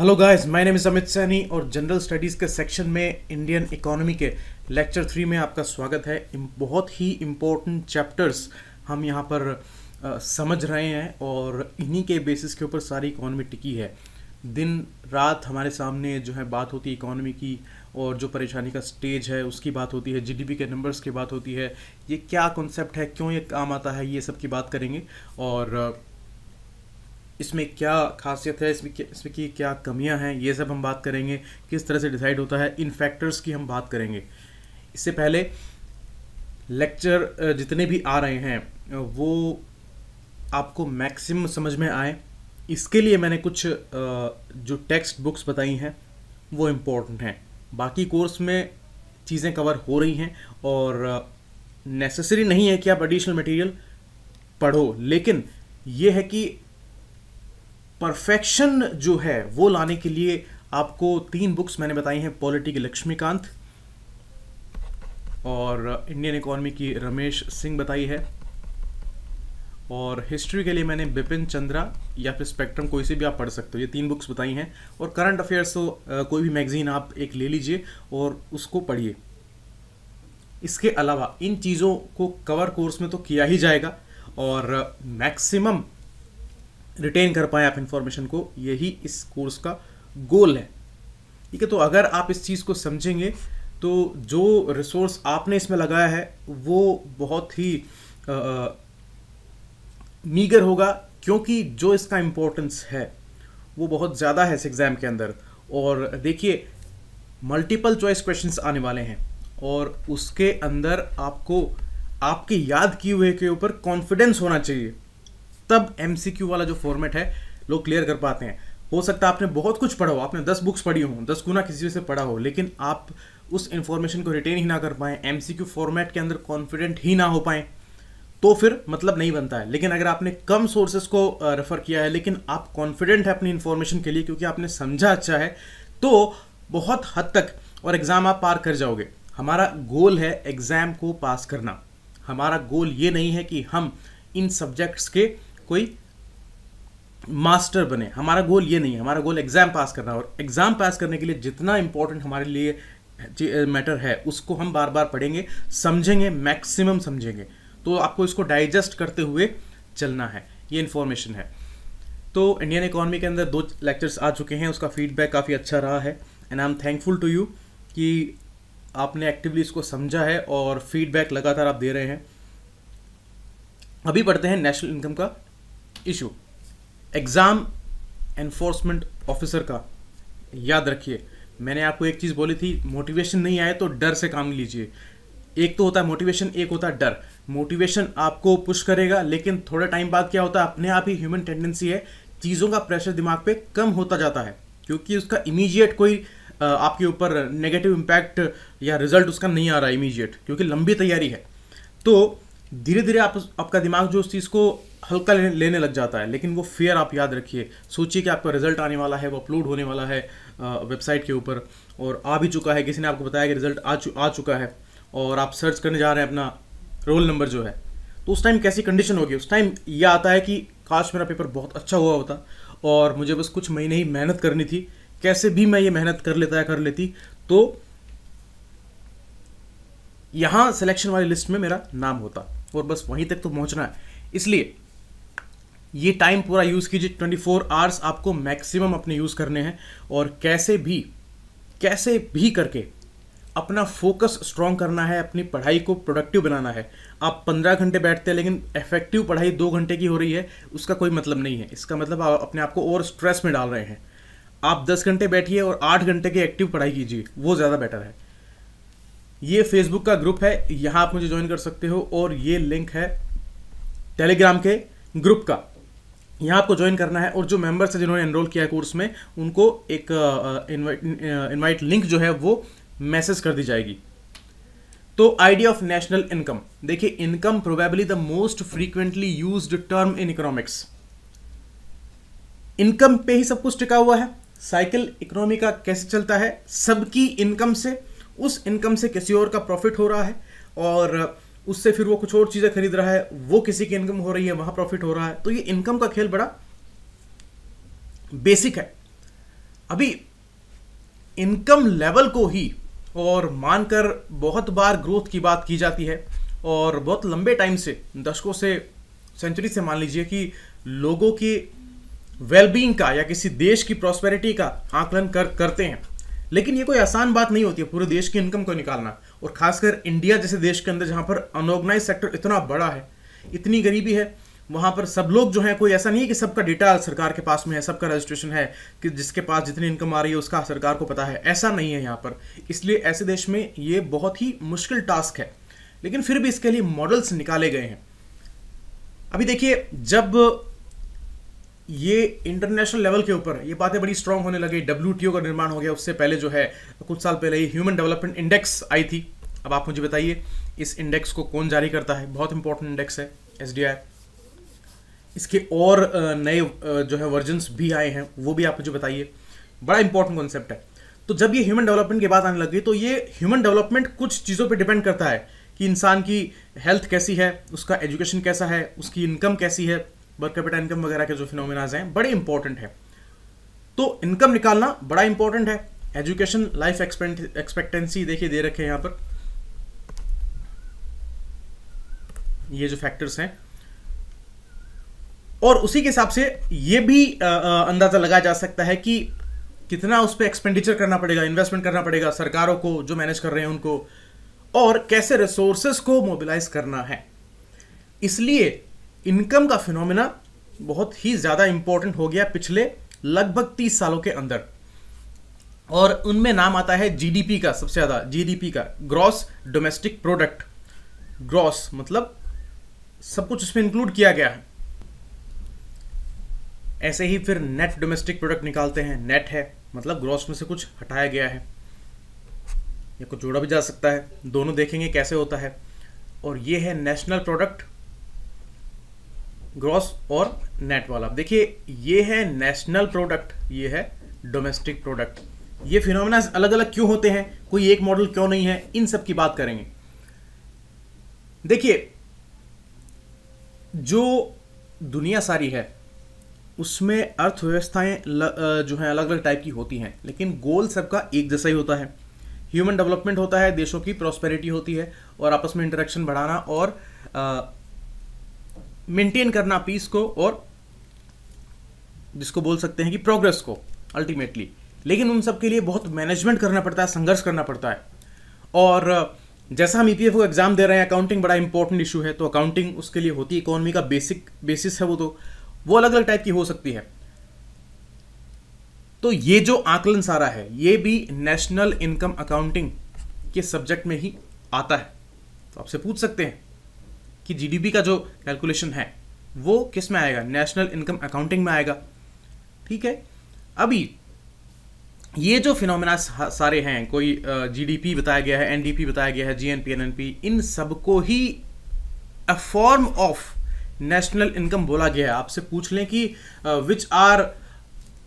Hello guys, my name is Amit Saini और general studies के section में इंडियन इकोनॉमी के लेक्चर 3 में आपका स्वागत है। बहुत ही इम्पोर्टेंट चैप्टर्स हम यहाँ पर समझ रहे हैं और इन्हीं के बेसिस के ऊपर सारी इकोनॉमी टिकी है। दिन रात हमारे सामने जो है बात होती है इकोनॉमी की, और जो परेशानी का स्टेज है उसकी बात होती है, जीडीपी के नंबर्स की बात होती है, ये क्या कॉन्सेप्ट है, क्यों ये काम आता है, ये सब की बात करेंगे। और इसमें क्या खासियत है, इसमें की क्या कमियां हैं, ये सब हम बात करेंगे। किस तरह से डिसाइड होता है, इन फैक्टर्स की हम बात करेंगे। इससे पहले लेक्चर जितने भी आ रहे हैं वो आपको मैक्सिमम समझ में आए, इसके लिए मैंने कुछ जो टेक्स्ट बुक्स बताई हैं वो इम्पोर्टेंट हैं। बाकी कोर्स में चीज़ें कवर हो रही हैं और नेसेसरी नहीं है कि आप एडिशनल मटेरियल पढ़ो, लेकिन ये है कि परफेक्शन जो है वो लाने के लिए आपको 3 बुक्स मैंने बताई हैं। पॉलिटी की लक्ष्मीकांत और इंडियन इकोनॉमी की रमेश सिंह बताई है, और हिस्ट्री के लिए मैंने बिपिन चंद्रा या फिर स्पेक्ट्रम, कोई से भी आप पढ़ सकते हो। ये 3 बुक्स बताई हैं। और करंट अफेयर्स हो, कोई भी मैगजीन आप एक ले लीजिए और उसको पढ़िए। इसके अलावा इन चीज़ों को कवर कोर्स में तो किया ही जाएगा, और मैक्सिमम रिटेन कर पाएँ आप इन्फॉर्मेशन को, यही इस कोर्स का गोल है। ठीक है, तो अगर आप इस चीज़ को समझेंगे तो जो रिसोर्स आपने इसमें लगाया है वो बहुत ही मीगर होगा, क्योंकि जो इसका इम्पोर्टेंस है वो बहुत ज़्यादा है इस एग्ज़ाम के अंदर। और देखिए, मल्टीपल चॉइस क्वेश्चंस आने वाले हैं और उसके अंदर आपको आपके याद किए हुए के ऊपर कॉन्फिडेंस होना चाहिए, तब MCQ वाला जो फॉर्मेट है लोग क्लियर कर पाते हैं। हो सकता है आपने बहुत कुछ पढ़ा हो, आपने 10 बुक्स पढ़ी हो, 10 गुना किसी से पढ़ा हो, लेकिन आप उस इंफॉर्मेशन को रिटेन ही ना कर पाएँ, MCQ फॉर्मेट के अंदर कॉन्फिडेंट ही ना हो पाएँ, तो फिर मतलब नहीं बनता है। लेकिन अगर आपने कम सोर्सेज को रेफ़र किया है लेकिन आप कॉन्फिडेंट है अपनी इन्फॉर्मेशन के लिए, क्योंकि आपने समझा अच्छा है, तो बहुत हद तक और एग्ज़ाम आप पार कर जाओगे। हमारा गोल है एग्ज़ाम को पास करना। हमारा गोल ये नहीं है कि हम इन सब्जेक्ट्स के कोई मास्टर बने, हमारा गोल ये नहीं है। हमारा गोल एग्ज़ाम पास करना, और एग्ज़ाम पास करने के लिए जितना इम्पोर्टेंट हमारे लिए मैटर है उसको हम बार बार पढ़ेंगे, समझेंगे, मैक्सिमम समझेंगे। तो आपको इसको डाइजेस्ट करते हुए चलना है, ये इन्फॉर्मेशन है। तो इंडियन इकोनॉमी के अंदर 2 लेक्चर्स आ चुके हैं, उसका फीडबैक काफ़ी अच्छा रहा है, and I am thankful to you कि आपने एक्टिवली इसको समझा है और फीडबैक लगातार आप दे रहे हैं। अभी पढ़ते हैं नेशनल इनकम का इशू, एग्ज़ाम एनफोर्समेंट ऑफिसर का। याद रखिए, मैंने आपको एक चीज़ बोली थी, मोटिवेशन नहीं आए तो डर से काम लीजिए। एक तो होता है मोटिवेशन, एक होता है डर। मोटिवेशन आपको पुश करेगा, लेकिन थोड़ा टाइम बाद क्या होता है, अपने आप ही ह्यूमन टेंडेंसी है, चीज़ों का प्रेशर दिमाग पे कम होता जाता है, क्योंकि उसका इमीडिएट कोई आपके ऊपर नेगेटिव इम्पैक्ट या रिजल्ट उसका नहीं आ रहा इमीडिएट, क्योंकि लंबी तैयारी है। तो धीरे धीरे आपका दिमाग जो उस चीज़ को हल्का लेने लग जाता है। लेकिन वो फियर आप याद रखिए, सोचिए कि आपका रिजल्ट आने वाला है, वो अपलोड होने वाला है वेबसाइट के ऊपर, और आ भी चुका है, किसी ने आपको बताया कि रिजल्ट आ चुका है, और आप सर्च करने जा रहे हैं अपना रोल नंबर जो है, तो उस टाइम कैसी कंडीशन होगी। उस टाइम ये आता है कि काश मेरा पेपर बहुत अच्छा हुआ होता और मुझे बस कुछ महीने ही मेहनत करनी थी, कैसे भी मैं ये मेहनत कर लेती, तो यहाँ सिलेक्शन वाली लिस्ट में मेरा नाम होता, और बस वहीं तक तो पहुँचना है। इसलिए ये टाइम पूरा यूज़ कीजिए, 24 आवर्स आपको मैक्सिमम अपने यूज़ करने हैं, और कैसे भी करके अपना फोकस स्ट्रॉन्ग करना है, अपनी पढ़ाई को प्रोडक्टिव बनाना है। आप 15 घंटे बैठते हैं लेकिन इफेक्टिव पढ़ाई 2 घंटे की हो रही है, उसका कोई मतलब नहीं है। इसका मतलब आप अपने आप को और स्ट्रेस में डाल रहे हैं। आप 10 घंटे बैठिए और 8 घंटे की एक्टिव पढ़ाई कीजिए, वो ज़्यादा बेटर है। ये फेसबुक का ग्रुप है, यहाँ आप मुझे ज्वाइन कर सकते हो, और ये लिंक है टेलीग्राम के ग्रुप का, यहाँ आपको ज्वाइन करना है। और जो मेंबर्स हैं जिन्होंने एनरोल किया है कोर्स में, उनको एक इनवाइट लिंक जो है वो मैसेज कर दी जाएगी। तो आइडिया ऑफ नेशनल इनकम, देखिए income probably the most frequently used term in economics. Income पे ही सब कुछ टिका हुआ है। साइकिल इकोनॉमी का कैसे चलता है, सबकी इनकम से, उस इनकम से किसी और का प्रॉफिट हो रहा है और उससे फिर वो कुछ और चीज़ें खरीद रहा है, वो किसी की इनकम हो रही है, वहाँ प्रॉफिट हो रहा है। तो ये इनकम का खेल बड़ा बेसिक है। अभी इनकम लेवल को ही और मानकर बहुत बार ग्रोथ की बात की जाती है और बहुत लंबे टाइम से, दशकों से, सेंचुरी से मान लीजिए कि लोगों की वेलबींग का या किसी देश की प्रॉस्पेरिटी का आकलन करते हैं। लेकिन ये कोई आसान बात नहीं होती है पूरे देश की इनकम को निकालना, और खासकर इंडिया जैसे देश के अंदर जहाँ पर अनऑर्गेनाइज सेक्टर इतना बड़ा है, इतनी गरीबी है, वहाँ पर सब लोग जो है, कोई ऐसा नहीं है कि सबका डेटा सरकार के पास में है, सबका रजिस्ट्रेशन है कि जिसके पास जितनी इनकम आ रही है उसका सरकार को पता है, ऐसा नहीं है यहाँ पर। इसलिए ऐसे देश में ये बहुत ही मुश्किल टास्क है, लेकिन फिर भी इसके लिए मॉडल्स निकाले गए हैं। अभी देखिए, जब ये इंटरनेशनल लेवल के ऊपर ये बातें बड़ी स्ट्रांग होने लगी, WTO का निर्माण हो गया, उससे पहले जो है कुछ साल पहले ह्यूमन डेवलपमेंट इंडेक्स आई थी। अब आप मुझे बताइए इस इंडेक्स को कौन जारी करता है, बहुत इंपॉर्टेंट इंडेक्स है HDI। इसके और नए जो है वर्जन्स भी आए हैं, वो भी आप मुझे बताइए, बड़ा इंपॉर्टेंट कॉन्सेप्ट है। तो जब ये ह्यूमन डेवलपमेंट की बात आने लगी तो ये ह्यूमन डेवलपमेंट कुछ चीज़ों पर डिपेंड करता है कि इंसान की हेल्थ कैसी है, उसका एजुकेशन कैसा है, उसकी इनकम कैसी है, पर कैपिटा इनकम वगैरह के जो फिनोमिनाज हैं बड़े इंपॉर्टेंट है। तो इनकम निकालना बड़ा इंपॉर्टेंट है। एजुकेशन, लाइफ एक्सपेक्टेंसी, देखिए दे रखे हैं यहाँ पर, ये जो फैक्टर्स हैं, और उसी के हिसाब से ये भी अंदाजा लगाया जा सकता है कि कितना उस पर एक्सपेंडिचर करना पड़ेगा, इन्वेस्टमेंट करना पड़ेगा सरकारों को जो मैनेज कर रहे हैं उनको, और कैसे रिसोर्सेज को मोबिलाइज करना है। इसलिए इनकम का फिनोमिना बहुत ही ज़्यादा इम्पोर्टेंट हो गया पिछले लगभग 30 सालों के अंदर, और उनमें नाम आता है जीडीपी का, सबसे ज़्यादा जीडीपी का, ग्रॉस डोमेस्टिक प्रोडक्ट। ग्रॉस मतलब सब कुछ इसमें इंक्लूड किया गया है। ऐसे ही फिर नेट डोमेस्टिक प्रोडक्ट निकालते हैं, नेट है मतलब ग्रॉस में से कुछ हटाया गया है या कुछ जोड़ा भी जा सकता है, दोनों देखेंगे कैसे होता है। और ये है नेशनल प्रोडक्ट, ग्रॉस और नेट वाला। देखिए ये है नेशनल प्रोडक्ट, ये है डोमेस्टिक प्रोडक्ट। ये फिनोमेना अलग अलग क्यों होते हैं, कोई एक मॉडल क्यों नहीं है, इन सब की बात करेंगे। देखिए जो दुनिया सारी है उसमें अर्थव्यवस्थाएं जो हैं अलग अलग टाइप की होती हैं, लेकिन गोल सबका एक जैसा ही होता है। ह्यूमन डेवलपमेंट होता है, देशों की प्रॉस्पेरिटी होती है और आपस में इंटरेक्शन बढ़ाना और मेंटेन करना पीस को, और जिसको बोल सकते हैं कि प्रोग्रेस को अल्टीमेटली। लेकिन उन सब के लिए बहुत मैनेजमेंट करना पड़ता है, संघर्ष करना पड़ता है। और जैसा हम EPFO को एग्जाम दे रहे हैं, अकाउंटिंग बड़ा इंपॉर्टेंट इशू है, तो अकाउंटिंग उसके लिए होती है, इकोनॉमी का बेसिस है वो, तो वो अलग अलग टाइप की हो सकती है। तो ये जो आकलन सारा है ये भी नेशनल इनकम अकाउंटिंग के सब्जेक्ट में ही आता है। तो आपसे पूछ सकते हैं कि जीडीपी का जो कैलकुलेशन है वो किस में आएगा, नेशनल इनकम अकाउंटिंग में आएगा, ठीक है। अभी ये जो फिनोमेना सारे हैं, कोई जीडीपी बताया गया है, एनडीपी बताया गया है, जीएनपी, एनएनपी, इन सबको ही a form of national income बोला गया है। आपसे पूछ लें कि which are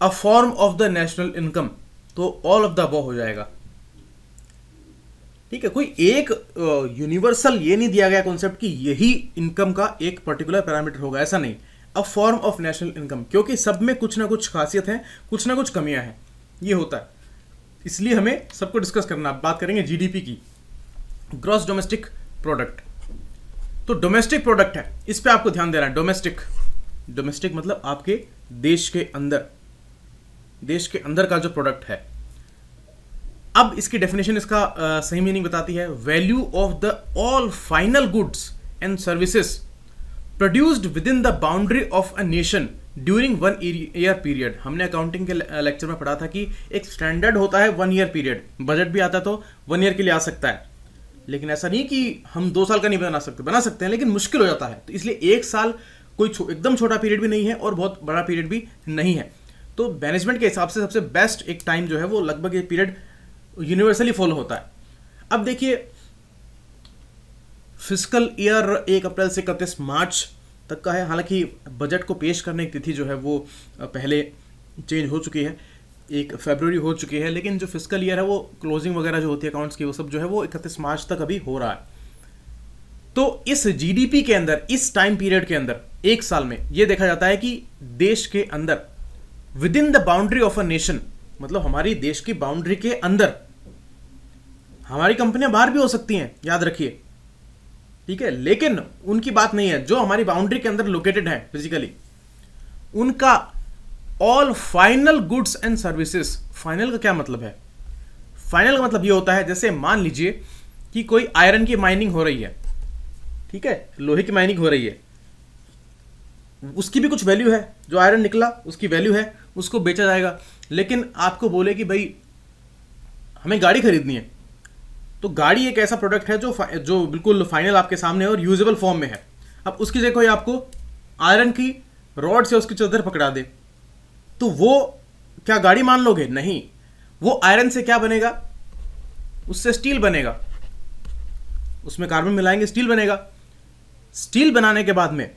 a form of the national income, तो ऑल ऑफ द अबव हो जाएगा, ठीक है। कोई एक यूनिवर्सल ये नहीं दिया गया कॉन्सेप्ट कि यही इनकम का एक पर्टिकुलर पैरामीटर होगा, ऐसा नहीं। A form of national income, क्योंकि सब में कुछ ना कुछ खासियत है, कुछ ना कुछ कमियां हैं, ये होता है। इसलिए हमें सबको डिस्कस करना। बात करेंगे जीडीपी की, ग्रॉस डोमेस्टिक प्रोडक्ट। तो डोमेस्टिक प्रोडक्ट है, इस पर आपको ध्यान देना है। डोमेस्टिक, डोमेस्टिक मतलब आपके देश के अंदर, देश के अंदर का जो प्रोडक्ट है। अब इसकी डेफिनेशन, इसका सही मीनिंग बताती है, value of the all final goods and services produced within the boundary of a nation during one year period. हमने अकाउंटिंग के लेक्चर में पढ़ा था कि एक स्टैंडर्ड होता है वन ईयर पीरियड, बजट भी आता है तो वन ईयर के लिए आ सकता है, लेकिन ऐसा नहीं कि हम 2 साल का नहीं बना सकते, बना सकते हैं लेकिन मुश्किल हो जाता है। तो इसलिए 1 साल कोई एकदम छोटा पीरियड भी नहीं है और बहुत बड़ा पीरियड भी नहीं है। तो मैनेजमेंट के हिसाब से सबसे बेस्ट एक टाइम जो है वो लगभग ये पीरियड यूनिवर्सली फॉलो होता है। अब देखिए फिस्कल ईयर 1 अप्रैल से 31 मार्च तक का है, हालांकि बजट को पेश करने की तिथि जो है वो पहले चेंज हो चुकी है, 1 फरवरी हो चुकी है, लेकिन जो फिस्कल ईयर है वो क्लोजिंग वगैरह जो होती है अकाउंट्स की, वो सब जो है वो 31 मार्च तक अभी हो रहा है। तो इस जीडीपी के अंदर, इस टाइम पीरियड के अंदर 1 साल में ये देखा जाता है कि देश के अंदर within the boundary of a nation मतलब हमारी देश की बाउंड्री के अंदर हमारी कंपनियां बाहर भी हो सकती हैं, याद रखिए, ठीक है। लेकिन उनकी बात नहीं है जो हमारी बाउंड्री के अंदर लोकेटेड हैं फिजिकली, उनका all final goods and services. Final का क्या मतलब है? फाइनल का मतलब ये होता है, जैसे मान लीजिए कि कोई आयरन की माइनिंग हो रही है, ठीक है, लोहे की माइनिंग हो रही है, उसकी भी कुछ वैल्यू है, जो आयरन निकला उसकी वैल्यू है, उसको बेचा जाएगा। लेकिन आपको बोले कि भाई हमें गाड़ी खरीदनी है, तो गाड़ी एक ऐसा प्रोडक्ट है जो बिल्कुल फाइनल आपके सामने है और यूजेबल फॉर्म में है। अब उसकी जगह कोई आपको आयरन की रॉड से उसकी चादर पकड़ा दे, तो वो क्या गाड़ी मान लोगे? नहीं। वो आयरन से क्या बनेगा? उससे स्टील बनेगा, उसमें कार्बन मिलाएंगे, स्टील बनेगा। स्टील बनाने के बाद में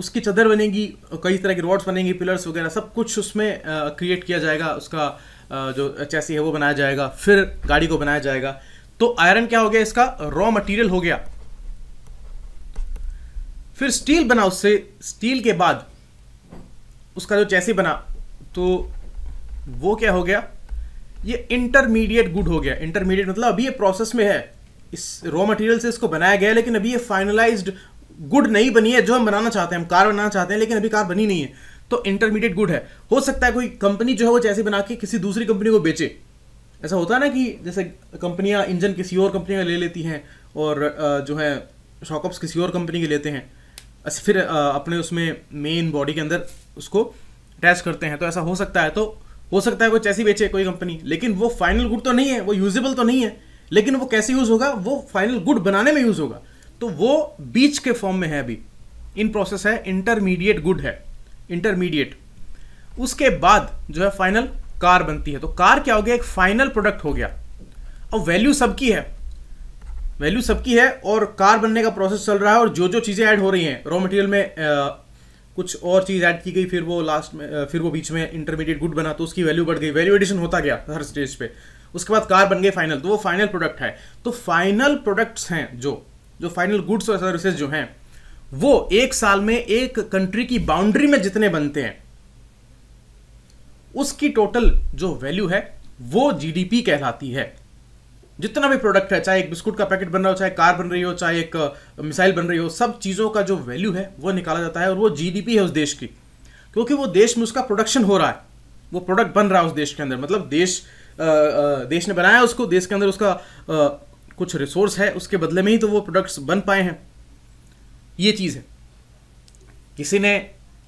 उसकी चादर बनेगी, कई तरह की रॉड्स बनेंगी, पिलर्स वगैरह सब कुछ उसमें क्रिएट किया जाएगा, उसका जो चैसी है वो बनाया जाएगा, फिर गाड़ी को बनाया जाएगा। तो आयरन क्या हो गया? इसका रॉ मटेरियल हो गया। फिर स्टील बना, उससे स्टील के बाद उसका जो चैसी बना, तो वो क्या हो गया? ये इंटरमीडिएट गुड हो गया। इंटरमीडिएट मतलब अभी ये प्रोसेस में है, इस रॉ मटेरियल से इसको बनाया गया, लेकिन अभी ये फाइनलाइज्ड गुड नहीं बनी है जो हम बनाना चाहते हैं। हम कार बनाना चाहते हैं लेकिन अभी कार बनी नहीं है, तो इंटरमीडिएट गुड है। हो सकता है कोई कंपनी जो है वो जैसे बना के किसी दूसरी कंपनी को बेचे। ऐसा होता है ना कि जैसे कंपनियां इंजन किसी और कंपनी का ले लेती हैं और जो है शॉकअप्स किसी और कंपनी के लेते हैं, फिर अपने उसमें मेन बॉडी के अंदर उसको अटैच करते हैं। तो ऐसा हो सकता है, तो हो सकता है कोई चैसी बेचे कोई कंपनी, लेकिन वो फाइनल गुड तो नहीं है, वो यूजेबल तो नहीं है, लेकिन वो कैसे यूज़ होगा? वो फाइनल गुड बनाने में यूज़ होगा। तो वो बीच के फॉर्म में है, अभी इन प्रोसेस है, इंटरमीडिएट गुड है, इंटरमीडिएट। उसके बाद जो है फाइनल कार बनती है। तो कार क्या हो गया? एक फाइनल प्रोडक्ट हो गया। और वैल्यू सबकी है, वैल्यू सबकी है, और कार बनने का प्रोसेस चल रहा है, और जो जो चीज़ें ऐड हो रही हैं रॉ मटेरियल में, कुछ और चीज़ ऐड की गई, फिर वो लास्ट में, फिर वो बीच में इंटरमीडिएट गुड बना, तो उसकी वैल्यू बढ़ गई, वैल्यू एडिशन होता गया हर स्टेज पे। उसके बाद कार बन गई फाइनल, तो वो फाइनल प्रोडक्ट है। तो फाइनल प्रोडक्ट्स हैं जो फाइनल गुड्स और सर्विसेज जो हैं, वो एक साल में एक कंट्री की बाउंड्री में जितने बनते हैं, उसकी टोटल जो वैल्यू है वो जीडीपी कहलाती है। जितना भी प्रोडक्ट है, चाहे एक बिस्कुट का पैकेट बन रहा हो, चाहे कार बन रही हो, चाहे एक मिसाइल बन रही हो, सब चीज़ों का जो वैल्यू है वो निकाला जाता है, और वो जीडीपी है उस देश की, क्योंकि वो देश में उसका प्रोडक्शन हो रहा है, वो प्रोडक्ट बन रहा है उस देश के अंदर। मतलब देश ने बनाया उसको, देश के अंदर उसका कुछ रिसोर्स है, उसके बदले में ही तो वो प्रोडक्ट्स बन पाए हैं। ये चीज़ है, किसी ने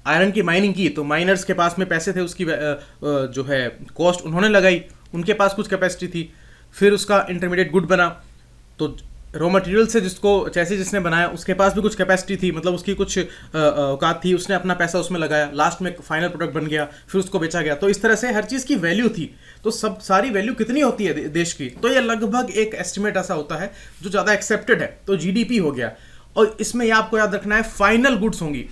आयरन की माइनिंग की, तो माइनर्स के पास में पैसे थे, उसकी जो है कॉस्ट उन्होंने लगाई, उनके पास कुछ कैपेसिटी थी, फिर उसका इंटरमीडिएट गुड बना, तो रॉ मटेरियल से जिसको चैसी जिसने बनाया उसके पास भी कुछ कैपेसिटी थी, मतलब उसकी कुछ औकात थी, उसने अपना पैसा उसमें लगाया, लास्ट में फाइनल प्रोडक्ट बन गया, फिर उसको बेचा गया। तो इस तरह से हर चीज़ की वैल्यू थी। तो सब सारी वैल्यू कितनी होती है देश की? तो ये लगभग एक एस्टिमेट ऐसा होता है जो ज़्यादा एक्सेप्टेड है, तो जीडीपी हो गया। और इसमें यह आपको याद रखना है, फाइनल गुड्स होंगी,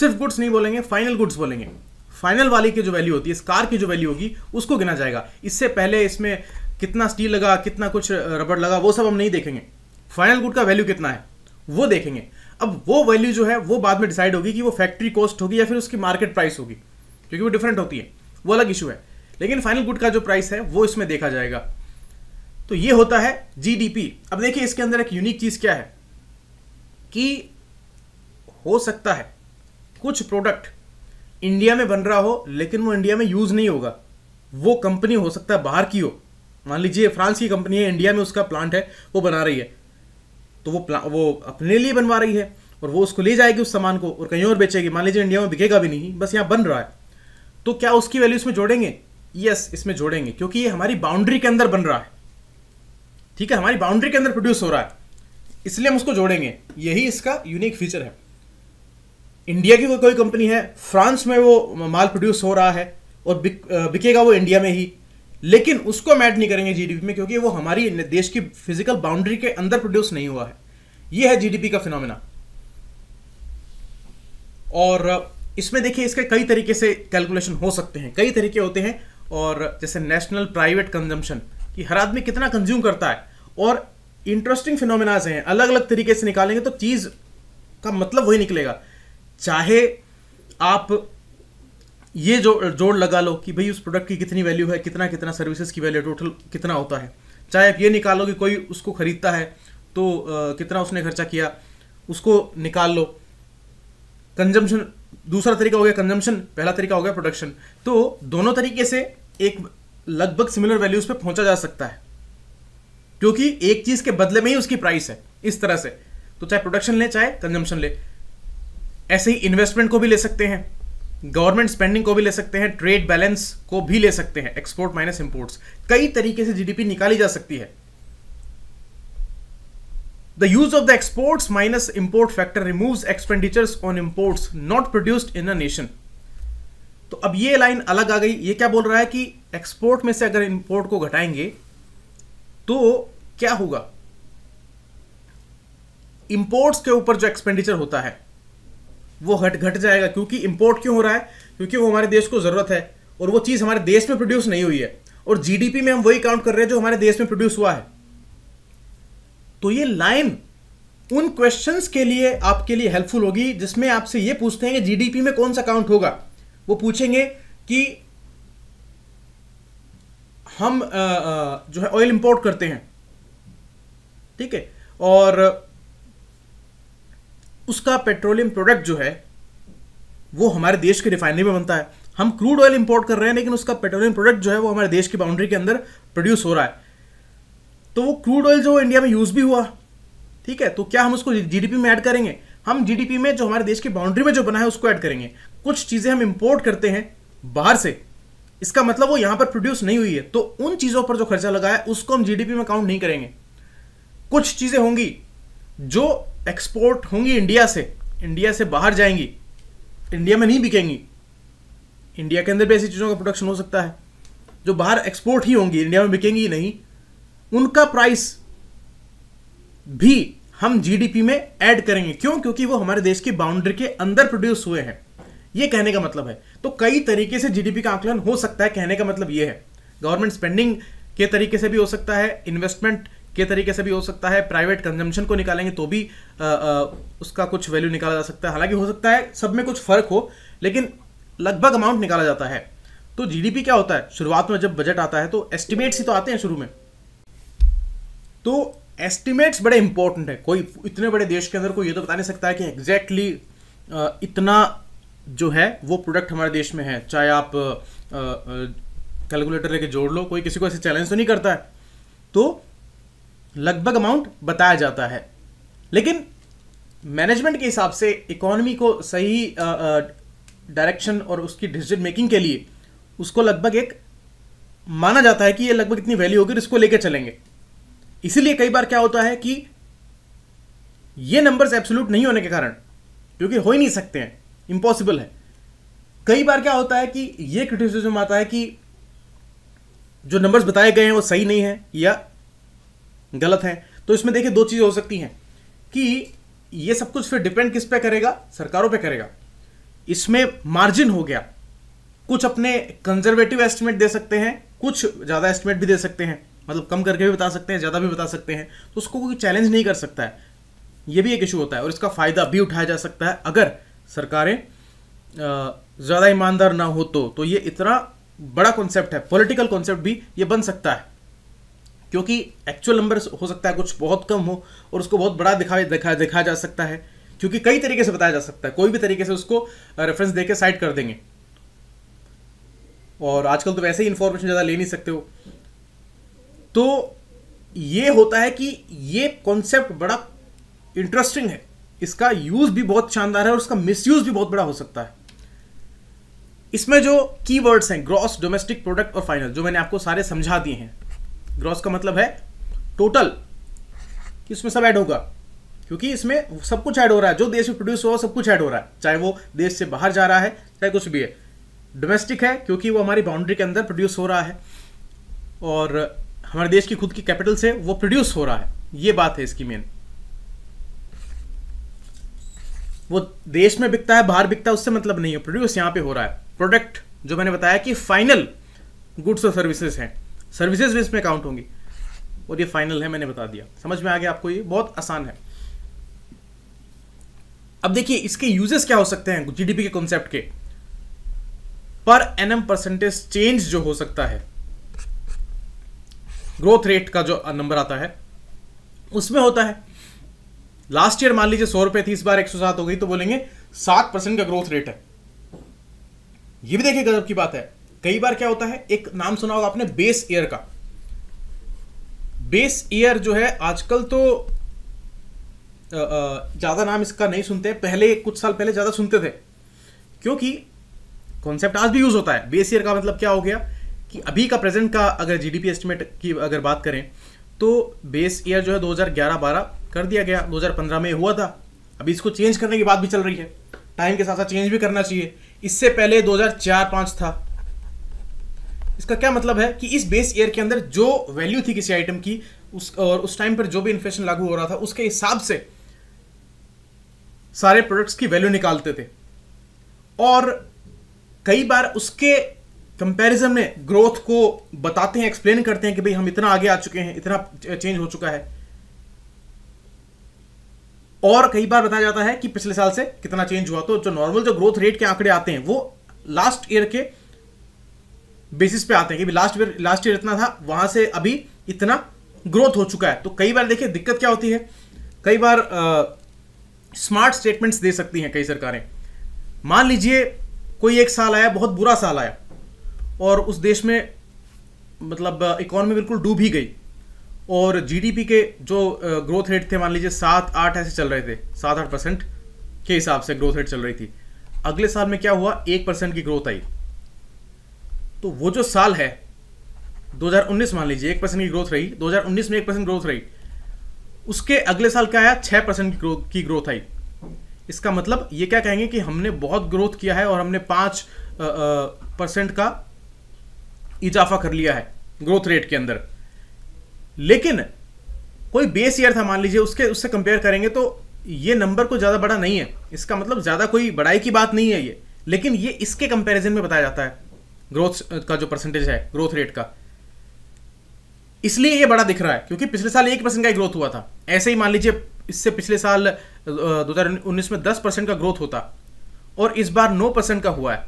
सिर्फ गुड्स नहीं बोलेंगे, फाइनल गुड्स बोलेंगे। फाइनल वाली की जो वैल्यू होती है, इस कार की जो वैल्यू होगी, उसको गिना जाएगा। इससे पहले इसमें कितना स्टील लगा, कितना कुछ रबड़ लगा, वो सब हम नहीं देखेंगे। फाइनल गुड का वैल्यू कितना है वो देखेंगे। अब वो वैल्यू जो है वो बाद में डिसाइड होगी कि वो फैक्ट्री कॉस्ट होगी या फिर उसकी मार्केट प्राइस होगी, क्योंकि वो डिफरेंट होती है, वो अलग इशू है। लेकिन फाइनल गुड का जो प्राइस है वो इसमें देखा जाएगा। तो ये होता है जीडीपी। अब देखिए इसके अंदर एक यूनिक चीज़ क्या है कि हो सकता है कुछ प्रोडक्ट इंडिया में बन रहा हो, लेकिन वो इंडिया में यूज़ नहीं होगा। वो कंपनी हो सकता है बाहर की हो, मान लीजिए फ्रांस की कंपनी है, इंडिया में उसका प्लांट है, वो बना रही है, तो वो अपने लिए बनवा रही है और वो उसको ले जाएगी उस सामान को और कहीं और बेचेगी। मान लीजिए इंडिया में बिकेगा भी नहीं, बस यहाँ बन रहा है, तो क्या उसकी वैल्यू इसमें जोड़ेंगे? यस, इसमें जोड़ेंगे, क्योंकि ये हमारी बाउंड्री के अंदर बन रहा है, ठीक है, हमारी बाउंड्री के अंदर प्रोड्यूस हो रहा है, इसलिए हम उसको जोड़ेंगे। यही इसका यूनिक फीचर है। इंडिया की कोई कंपनी है, फ्रांस में वो माल प्रोड्यूस हो रहा है और बिकेगा वो इंडिया में ही, लेकिन उसको ऐड नहीं करेंगे जीडीपी में, क्योंकि वो हमारी देश की फिजिकल बाउंड्री के अंदर प्रोड्यूस नहीं हुआ है। ये है जीडीपी का फिनोमेना। और इसमें देखिए इसके कई तरीके से कैलकुलेशन हो सकते हैं, कई तरीके होते हैं। और जैसे नेशनल प्राइवेट कंजम्पशन, कि हर आदमी कितना कंज्यूम करता है, और इंटरेस्टिंग फिनोमेनाज हैं, अलग अलग तरीके से निकालेंगे तो चीज़ का मतलब वही निकलेगा। चाहे आप ये जोड़ लगा लो कि भाई उस प्रोडक्ट की कितनी वैल्यू है, कितना कितना सर्विसेज की वैल्यू टोटल कितना होता है। चाहे आप ये निकालो कि कोई उसको खरीदता है तो कितना उसने खर्चा किया, उसको निकाल लो। कंजम्पशन दूसरा तरीका हो गया कंजम्पशन, पहला तरीका हो गया प्रोडक्शन। तो दोनों तरीके से एक लगभग सिमिलर वैल्यूज पे पहुंचा जा सकता है, क्योंकि एक चीज के बदले में ही उसकी प्राइस है। इस तरह से तो चाहे प्रोडक्शन ले चाहे कंजम्पशन ले। ऐसे ही इन्वेस्टमेंट को भी ले सकते हैं, गवर्नमेंट स्पेंडिंग को भी ले सकते हैं, ट्रेड बैलेंस को भी ले सकते हैं, एक्सपोर्ट माइनस इंपोर्ट्स। कई तरीके से जीडीपी निकाली जा सकती है। The use of the exports minus import factor removes expenditures on imports not produced in a nation। तो अब ये लाइन अलग आ गई। ये क्या बोल रहा है कि एक्सपोर्ट में से अगर इंपोर्ट को घटाएंगे तो क्या होगा, इंपोर्ट्स के ऊपर जो एक्सपेंडिचर होता है वो घट जाएगा। क्योंकि इंपोर्ट क्यों हो रहा है, क्योंकि वो हमारे देश को जरूरत है और वो चीज हमारे देश में प्रोड्यूस नहीं हुई है, और जीडीपी में हम वही काउंट कर रहे हैं जो हमारे देश में प्रोड्यूस हुआ है। तो ये लाइन उन क्वेश्चंस के लिए आपके लिए हेल्पफुल होगी जिसमें आपसे ये पूछते हैं कि जीडीपी में कौन सा काउंट होगा। वो पूछेंगे कि हम जो है ऑयल इंपोर्ट करते हैं, ठीक है, और उसका पेट्रोलियम प्रोडक्ट जो है वो हमारे देश की रिफाइनरी में बनता है। हम क्रूड ऑयल इंपोर्ट कर रहे हैं लेकिन उसका पेट्रोलियम प्रोडक्ट जो है वो हमारे देश की बाउंड्री के अंदर प्रोड्यूस हो रहा है। तो वो क्रूड ऑयल जो इंडिया में यूज़ भी हुआ, ठीक है, तो क्या हम उसको जीडीपी में ऐड करेंगे? हम जीडीपी में जो हमारे देश की बाउंड्री में जो बना है उसको ऐड करेंगे। कुछ चीज़ें हम इंपोर्ट करते हैं बाहर से, इसका मतलब वो यहाँ पर प्रोड्यूस नहीं हुई है, तो उन चीज़ों पर जो खर्चा लगा है उसको हम जीडीपी में काउंट नहीं करेंगे। कुछ चीज़ें होंगी जो एक्सपोर्ट होंगी इंडिया से बाहर जाएंगी, इंडिया में नहीं बिकेंगी। इंडिया के अंदर भी ऐसी चीज़ों का प्रोडक्शन हो सकता है जो बाहर एक्सपोर्ट ही होंगी, इंडिया में बिकेंगी नहीं। उनका प्राइस भी हम जीडीपी में ऐड करेंगे। क्यों? क्योंकि वो हमारे देश की बाउंड्री के अंदर प्रोड्यूस हुए हैं, ये कहने का मतलब है। तो कई तरीके से जीडीपी का आकलन हो सकता है, कहने का मतलब ये है। गवर्नमेंट स्पेंडिंग के तरीके से भी हो सकता है, इन्वेस्टमेंट के तरीके से भी हो सकता है, प्राइवेट कंजम्पशन को निकालेंगे तो भी उसका कुछ वैल्यू निकाला जा सकता है। हालांकि हो सकता है सब में कुछ फर्क हो, लेकिन लगभग अमाउंट निकाला जाता है। तो जीडीपी क्या होता है? शुरुआत में जब बजट आता है तो एस्टिमेट्स ही तो आते हैं शुरू में, तो एस्टिमेट्स बड़े इंपॉर्टेंट है। कोई इतने बड़े देश के अंदर कोई ये तो बता नहीं सकता है कि एग्जैक्टली इतना जो है वो प्रोडक्ट हमारे देश में है। चाहे आप कैलकुलेटर लेके जोड़ लो, कोई किसी को ऐसे चैलेंज तो नहीं करता है। तो लगभग अमाउंट बताया जाता है, लेकिन मैनेजमेंट के हिसाब से इकोनॉमी को सही डायरेक्शन और उसकी डिसीजन मेकिंग के लिए उसको लगभग एक माना जाता है कि ये लगभग इतनी वैल्यू होगी, इसको लेके चलेंगे। इसीलिए कई बार क्या होता है कि ये नंबर्स एब्सोल्यूट नहीं होने के कारण, क्योंकि हो ही नहीं सकते हैं, इम्पॉसिबल है। कई बार क्या होता है कि ये क्रिटिसिज्म आता है कि जो नंबर्स बताए गए हैं वो सही नहीं है या गलत हैं। तो इसमें देखिए दो चीज़ें हो सकती हैं कि ये सब कुछ फिर डिपेंड किस पे करेगा, सरकारों पे करेगा। इसमें मार्जिन हो गया, कुछ अपने कंजर्वेटिव एस्टिमेट दे सकते हैं, कुछ ज़्यादा एस्टिमेट भी दे सकते हैं, मतलब कम करके भी बता सकते हैं, ज़्यादा भी बता सकते हैं। तो उसको कोई चैलेंज नहीं कर सकता है, ये भी एक इशू होता है। और इसका फ़ायदा भी उठाया जा सकता है अगर सरकारें ज़्यादा ईमानदार ना हो तो ये इतना बड़ा कॉन्सेप्ट है, पॉलिटिकल कॉन्सेप्ट भी ये बन सकता है, क्योंकि एक्चुअल नंबर हो सकता है कुछ बहुत कम हो और उसको बहुत बड़ा दिखाया जा सकता है, क्योंकि कई तरीके से बताया जा सकता है। कोई भी तरीके से उसको रेफरेंस दे के साइड कर देंगे, और आजकल तो वैसे ही इन्फॉर्मेशन ज़्यादा ले नहीं सकते हो। तो ये होता है कि ये कॉन्सेप्ट बड़ा इंटरेस्टिंग है, इसका यूज़ भी बहुत शानदार है और उसका मिसयूज़ भी बहुत बड़ा हो सकता है। इसमें जो कीवर्ड्स हैं, ग्रॉस डोमेस्टिक प्रोडक्ट और फाइनल, जो मैंने आपको सारे समझा दिए हैं। ग्रॉस का मतलब है टोटल, कि इसमें सब ऐड होगा, क्योंकि इसमें सब कुछ ऐड हो रहा है, जो देश में प्रोड्यूस हुआ सब कुछ ऐड हो रहा है, चाहे वो देश से बाहर जा रहा है, चाहे कुछ भी है। डोमेस्टिक है क्योंकि वो हमारी बाउंड्री के अंदर प्रोड्यूस हो रहा है और हमारे देश की खुद की कैपिटल से वो प्रोड्यूस हो रहा है, ये बात है इसकी मेन। वो देश में बिकता है बाहर बिकता है उससे मतलब नहीं है, प्रोड्यूस यहाँ पे हो रहा है। प्रोडक्ट जो मैंने बताया कि फाइनल गुड्स और सर्विसेज हैं, सर्विसेज भी इसमें काउंट होंगी, और ये फाइनल है, मैंने बता दिया। समझ में आ गया आपको? ये बहुत आसान है। अब देखिए इसके यूजेस क्या हो सकते हैं जीडीपी के कॉन्सेप्ट के। पर एनम परसेंटेज चेंज जो हो सकता है, ग्रोथ रेट का जो नंबर आता है उसमें होता है। लास्ट ईयर मान लीजिए 100 रुपए थी, इस बार 107 हो गई, तो बोलेंगे 7% का ग्रोथ रेट है। यह भी देखिए गजब की बात है। कई बार क्या होता है, एक नाम सुना होगा आपने बेस ईयर का। बेस ईयर जो है आजकल तो ज्यादा नाम इसका नहीं सुनते, पहले कुछ साल पहले ज्यादा सुनते थे, क्योंकि कॉन्सेप्ट आज भी यूज होता है। बेस ईयर का मतलब क्या हो गया कि अभी का प्रेजेंट का अगर जीडीपी एस्टिमेट की अगर बात करें तो बेस ईयर जो है 2011-12 कर दिया गया, 2015 में हुआ था। अभी इसको चेंज करने की बात भी चल रही है, टाइम के साथ साथ चेंज भी करना चाहिए। इससे पहले 2004-05 था। इसका क्या मतलब है कि इस बेस ईयर के अंदर जो वैल्यू थी किसी आइटम की उस टाइम पर जो भी इन्फ्लेशन लागू हो रहा था उसके हिसाब से सारे प्रोडक्ट्स की वैल्यू निकालते थे, और कई बार उसके कंपैरिजन में ग्रोथ को बताते हैं, एक्सप्लेन करते हैं कि भाई हम इतना आगे आ चुके हैं, इतना चेंज हो चुका है। और कई बार बताया जाता है कि पिछले साल से कितना चेंज हुआ। तो जो नॉर्मल जो ग्रोथ रेट के आंकड़े आते हैं वो लास्ट ईयर के बेसिस पे आते हैं कि लास्ट ईयर इतना था, वहां से अभी इतना ग्रोथ हो चुका है। तो कई बार देखिए दिक्कत क्या होती है, कई बार स्मार्ट स्टेटमेंट्स दे सकती हैं कई सरकारें। मान लीजिए कोई एक साल आया, बहुत बुरा साल आया, और उस देश में मतलब इकोनॉमी बिल्कुल डूब ही गई, और जीडीपी के जो ग्रोथ रेट थे मान लीजिए 7-8 ऐसे चल रहे थे, 7-8% के हिसाब से ग्रोथ रेट चल रही थी। अगले साल में क्या हुआ, 1% की ग्रोथ आई। तो वो जो साल है 2019, मान लीजिए 1% की ग्रोथ रही, 2019 में 1% ग्रोथ रही, उसके अगले साल क्या आया, 6% की ग्रोथ आई। इसका मतलब ये क्या कहेंगे कि हमने बहुत ग्रोथ किया है और हमने 5% का इजाफा कर लिया है ग्रोथ रेट के अंदर। लेकिन कोई बेस ईयर था मान लीजिए, उससे कंपेयर करेंगे तो ये नंबर को ज़्यादा बड़ा नहीं है, इसका मतलब ज़्यादा कोई बड़ाई की बात नहीं है ये, लेकिन ये इसके कंपैरिजन में बताया जाता है ग्रोथ का जो परसेंटेज है ग्रोथ रेट का, इसलिए ये बड़ा दिख रहा है क्योंकि पिछले साल 1% का ही ग्रोथ हुआ था। ऐसे ही मान लीजिए इससे पिछले साल 2019 में 10% का ग्रोथ होता और इस बार 9% का हुआ है,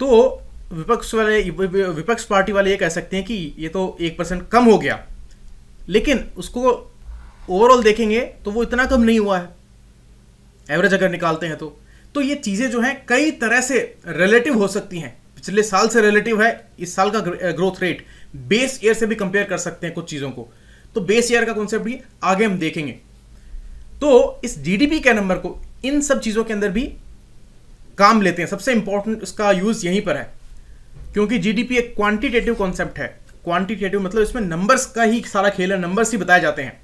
तो विपक्ष पार्टी वाले ये कह सकते हैं कि ये तो 1% कम हो गया, लेकिन उसको ओवरऑल देखेंगे तो वो इतना कम नहीं हुआ है एवरेज अगर निकालते हैं तो ये चीज़ें जो हैं कई तरह से रिलेटिव हो सकती हैं। पिछले साल से रिलेटिव है इस साल का ग्रोथ रेट, बेस ईयर से भी कंपेयर कर सकते हैं कुछ चीज़ों को। तो बेस ईयर का कॉन्सेप्ट भी आगे हम देखेंगे। तो इस जीडीपी के नंबर को इन सब चीज़ों के अंदर भी काम लेते हैं, सबसे इंपॉर्टेंट उसका यूज़ यहीं पर है, क्योंकि जीडीपी एक क्वांटिटेटिव कॉन्सेप्ट है। क्वांटिटेटिव मतलब इसमें नंबर्स का ही सारा खेल है, नंबर्स ही बताए जाते हैं,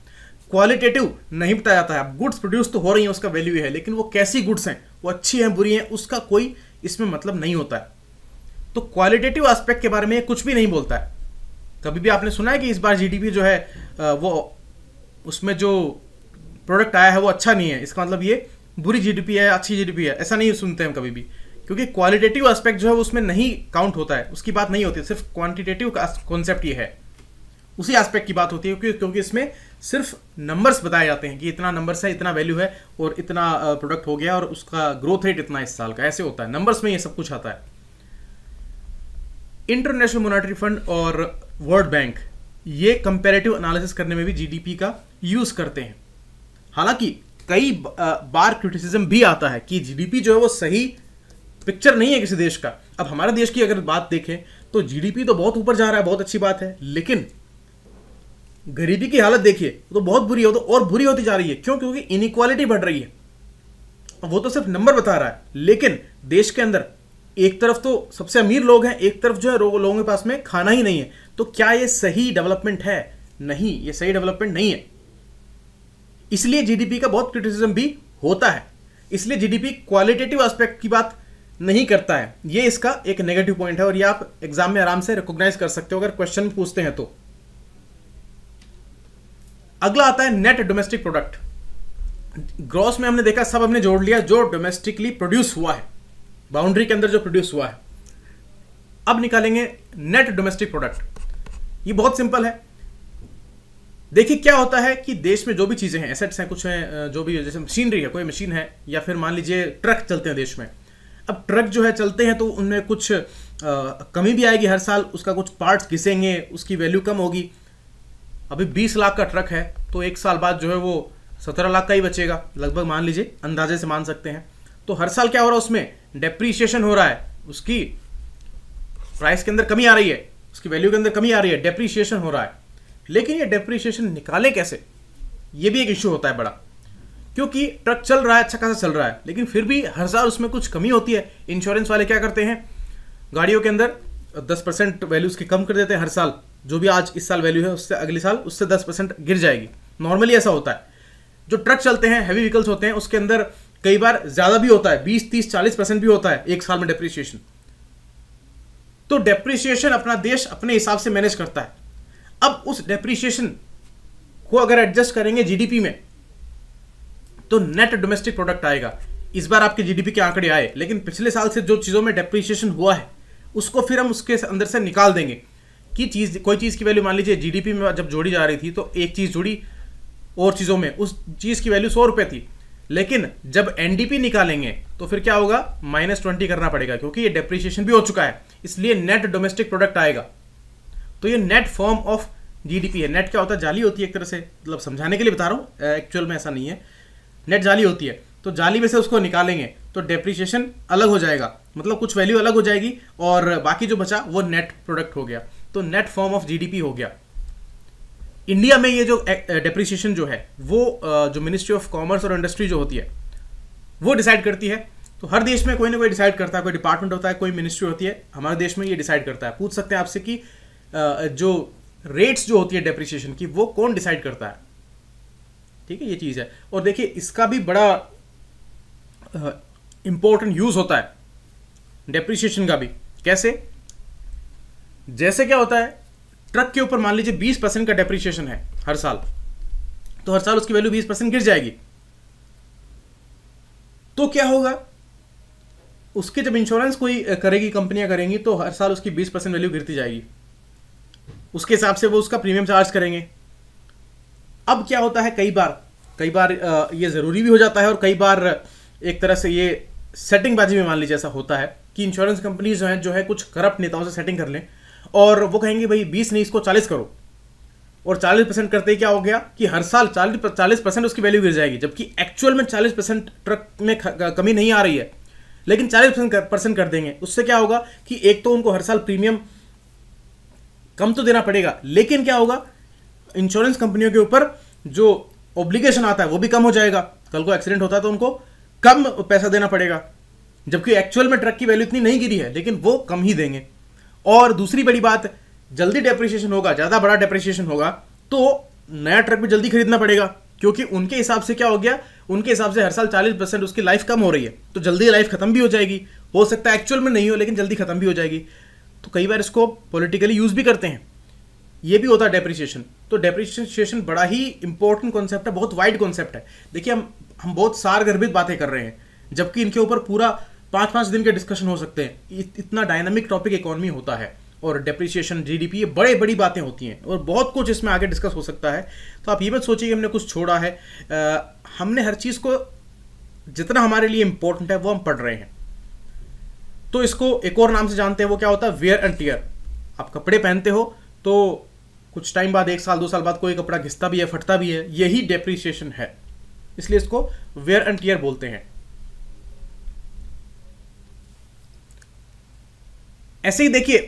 क्वालिटेटिव नहीं बताया जाता है। अब गुड्स प्रोड्यूस तो हो रही हैं, उसका वैल्यू है, लेकिन वो कैसी गुड्स हैं, वो अच्छी हैं बुरी हैं, उसका कोई इसमें मतलब नहीं होता है। तो क्वालिटेटिव एस्पेक्ट के बारे में कुछ भी नहीं बोलता है। कभी भी आपने सुना है कि इस बार जीडीपी जो है वो उसमें जो प्रोडक्ट आया है वो अच्छा नहीं है, इसका मतलब ये बुरी जीडीपी है, अच्छी जीडीपी है, ऐसा नहीं सुनते हम कभी भी, क्योंकि क्वालिटेटिव एस्पेक्ट जो है वो उसमें नहीं काउंट होता है, उसकी बात नहीं होती, सिर्फ क्वांटिटेटिव का कॉन्सेप्ट ये है, उसी एस्पेक्ट की बात होती है, क्योंकि इसमें सिर्फ नंबर्स बताए जाते हैं कि इतना नंबर्स है, इतना वैल्यू है और इतना प्रोडक्ट हो गया और उसका ग्रोथ रेट इतना इस साल का, ऐसे होता है, नंबर्स में ये सब कुछ आता है। इंटरनेशनल मॉनेटरी फंड और वर्ल्ड बैंक ये कंपैरेटिव एनालिसिस करने में भी जीडीपी का यूज़ करते हैं। हालांकि कई बार क्रिटिसिज्म भी आता है कि जीडीपी जो है वो सही पिक्चर नहीं है किसी देश का। अब हमारे देश की अगर बात देखें तो जीडीपी तो बहुत ऊपर जा रहा है, बहुत अच्छी बात है, लेकिन गरीबी की हालत देखिए तो बहुत बुरी हो, तो और बुरी होती जा रही है। क्यों? क्योंकि इनइक्वालिटी बढ़ रही है। वो तो सिर्फ नंबर बता रहा है, लेकिन देश के अंदर एक तरफ तो सबसे अमीर लोग हैं, एक तरफ जो है लोगों के पास में खाना ही नहीं है। तो क्या ये सही डेवलपमेंट है? नहीं, ये सही डेवलपमेंट नहीं है। इसलिए जीडीपी का बहुत क्रिटिसिज्म भी होता है। इसलिए जीडीपी क्वालिटेटिव एस्पेक्ट की बात नहीं करता है, ये इसका एक नेगेटिव पॉइंट है, और ये आप एग्जाम में आराम से रिकॉग्नाइज कर सकते हो अगर क्वेश्चन पूछते हैं तो। अगला आता है नेट डोमेस्टिक प्रोडक्ट। ग्रॉस में हमने देखा सब हमने जोड़ लिया जो डोमेस्टिकली प्रोड्यूस हुआ है, बाउंड्री के अंदर जो प्रोड्यूस हुआ है। अब निकालेंगे नेट डोमेस्टिक प्रोडक्ट। ये बहुत सिंपल है। देखिए क्या होता है कि देश में जो भी चीज़ें हैं, एसेट्स हैं, कुछ हैं, जो भी, जैसे मशीनरी है, कोई मशीन है, या फिर मान लीजिए ट्रक चलते हैं देश में। अब ट्रक जो है चलते हैं तो उनमें कुछ कमी भी आएगी हर साल, उसका कुछ पार्ट्स घिसेंगे, उसकी वैल्यू कम होगी। अभी 20 लाख का ट्रक है तो एक साल बाद जो है वो 17 लाख का ही बचेगा लगभग, मान लीजिए, अंदाजे से मान सकते हैं। तो हर साल क्या हो रहा है, उसमें डेप्रीशिएशन हो रहा है, उसकी प्राइस के अंदर कमी आ रही है, उसकी वैल्यू के अंदर कमी आ रही है, डेप्रीशिएशन हो रहा है। लेकिन ये डेप्रीशिएशन निकाले कैसे, ये भी एक इश्यू होता है बड़ा, क्योंकि ट्रक चल रहा है, अच्छा खासा चल रहा है, लेकिन फिर भी हर साल उसमें कुछ कमी होती है। इंश्योरेंस वाले क्या करते हैं, गाड़ियों के अंदर 10% वैल्यू उसकी कम कर देते हैं हर साल, जो भी आज इस साल वैल्यू है उससे अगले साल उससे 10% गिर जाएगी, नॉर्मली ऐसा होता है। जो ट्रक चलते हैं, हैवी व्हीकल्स होते हैं, उसके अंदर कई बार ज़्यादा भी होता है, 20-30-40% भी होता है एक साल में डेप्रिसिएशन। तो डेप्रिसिएशन अपना देश अपने हिसाब से मैनेज करता है। अब उस डेप्रिसिएशन को अगर एडजस्ट करेंगे जीडीपी में तो नेट डोमेस्टिक प्रोडक्ट आएगा। इस बार आपके जीडीपी के आंकड़े आए, लेकिन पिछले साल से जो चीज़ों में डेप्रिसिएशन हुआ है उसको फिर हम उसके अंदर से निकाल देंगे। कि चीज़, कोई चीज़ की वैल्यू मान लीजिए जीडीपी में जब जोड़ी जा रही थी तो एक चीज़ जुड़ी और चीज़ों में, उस चीज़ की वैल्यू 100 रुपये थी, लेकिन जब एनडीपी निकालेंगे तो फिर क्या होगा, -20 करना पड़ेगा, क्योंकि ये डेप्रिसिएशन भी हो चुका है, इसलिए नेट डोमेस्टिक प्रोडक्ट आएगा। तो ये नेट फॉर्म ऑफ जीडीपी है। नेट क्या होता है, जाली होती है एक तरह से, मतलब समझाने के लिए बता रहा हूँ, एक्चुअल में ऐसा नहीं है, नेट जाली होती है। तो जाली में से उसको निकालेंगे तो डेप्रिसिएशन अलग हो जाएगा, मतलब कुछ वैल्यू अलग हो जाएगी और बाकी जो बचा वो नेट प्रोडक्ट हो गया, तो नेट फॉर्म ऑफ जीडीपी हो गया। इंडिया में ये जो डेप्रिसिएशन जो है वो जो मिनिस्ट्री ऑफ कॉमर्स और इंडस्ट्री जो होती है वो डिसाइड करती है। तो हर देश में कोई ना कोई डिसाइड करता है, कोई डिपार्टमेंट होता है, कोई मिनिस्ट्री होती है, हमारे देश में ये डिसाइड करता है। पूछ सकते हैं आपसे कि जो रेट्स जो होती है डेप्रिसिएशन की वो कौन डिसाइड करता है, ठीक है, ये चीज़ है। और देखिए इसका भी बड़ा इम्पोर्टेंट यूज़ होता है डेप्रिसिएशन का भी। कैसे, जैसे क्या होता है, ट्रक के ऊपर मान लीजिए 20% का डेप्रिसिएशन है हर साल, तो हर साल उसकी वैल्यू 20% गिर जाएगी। तो क्या होगा, उसके जब इंश्योरेंस कोई करेगी, कंपनियां करेंगी, तो हर साल उसकी 20% वैल्यू गिरती जाएगी, उसके हिसाब से वो उसका प्रीमियम चार्ज करेंगे। अब क्या होता है, कई बार ये ज़रूरी भी हो जाता है और कई बार एक तरह से ये सेटिंगबाजी में मान लीजिए ऐसा होता है कि इंश्योरेंस कंपनीज जो है कुछ करप्ट नेताओं से सेटिंग कर लें और वो कहेंगे भाई 20 नहीं इसको 40 करो, और 40% करते ही क्या हो गया कि हर साल 40% उसकी वैल्यू गिर जाएगी, जबकि एक्चुअल में 40% ट्रक में कमी नहीं आ रही है, लेकिन 40% कर देंगे। उससे क्या होगा कि एक तो उनको हर साल प्रीमियम कम तो देना पड़ेगा, लेकिन क्या होगा, इंश्योरेंस कंपनियों के ऊपर जो ऑब्लिगेशन आता है वो भी कम हो जाएगा। कल को एक्सीडेंट होता है तो उनको कम पैसा देना पड़ेगा, जबकि एक्चुअल में ट्रक की वैल्यू इतनी नहीं गिरी है, लेकिन वो कम ही देंगे। और दूसरी बड़ी बात, जल्दी डेप्रिसिएशन होगा, ज़्यादा बड़ा डेप्रिसिएशन होगा तो नया ट्रक भी जल्दी खरीदना पड़ेगा, क्योंकि उनके हिसाब से क्या हो गया, उनके हिसाब से हर साल 40% उसकी लाइफ कम हो रही है, तो जल्दी लाइफ खत्म भी हो जाएगी। हो सकता है एक्चुअल में नहीं हो, लेकिन जल्दी खत्म भी हो जाएगी। तो कई बार इसको पॉलिटिकली यूज़ भी करते हैं, ये भी होता है डेप्रिसिएशन। तो डेप्रिसिएशन बड़ा ही इंपॉर्टेंट कॉन्सेप्ट है, बहुत वाइड कॉन्सेप्ट है। देखिए हम बहुत सारगर्भित बातें कर रहे हैं, जबकि इनके ऊपर पूरा 5-5 दिन के डिस्कशन हो सकते हैं, इतना डायनामिक टॉपिक इकोनॉमी होता है। और डेप्रिसिएशन, जीडीपी, ये बड़ी बातें होती हैं और बहुत कुछ इसमें आगे डिस्कस हो सकता है। तो आप ये मत सोचिए हमने कुछ छोड़ा है, हमने हर चीज़ को जितना हमारे लिए इम्पोर्टेंट है वो हम पढ़ रहे हैं। तो इसको एक और नाम से जानते हैं, वो क्या होता है, वेयर एंड टियर। आप कपड़े पहनते हो तो कुछ टाइम बाद, 1 साल 2 साल बाद कोई कपड़ा घिसता भी है, फटता भी है, यही डेप्रिसिएशन है, इसलिए इसको वेयर एंड टियर बोलते हैं। ऐसे ही देखिए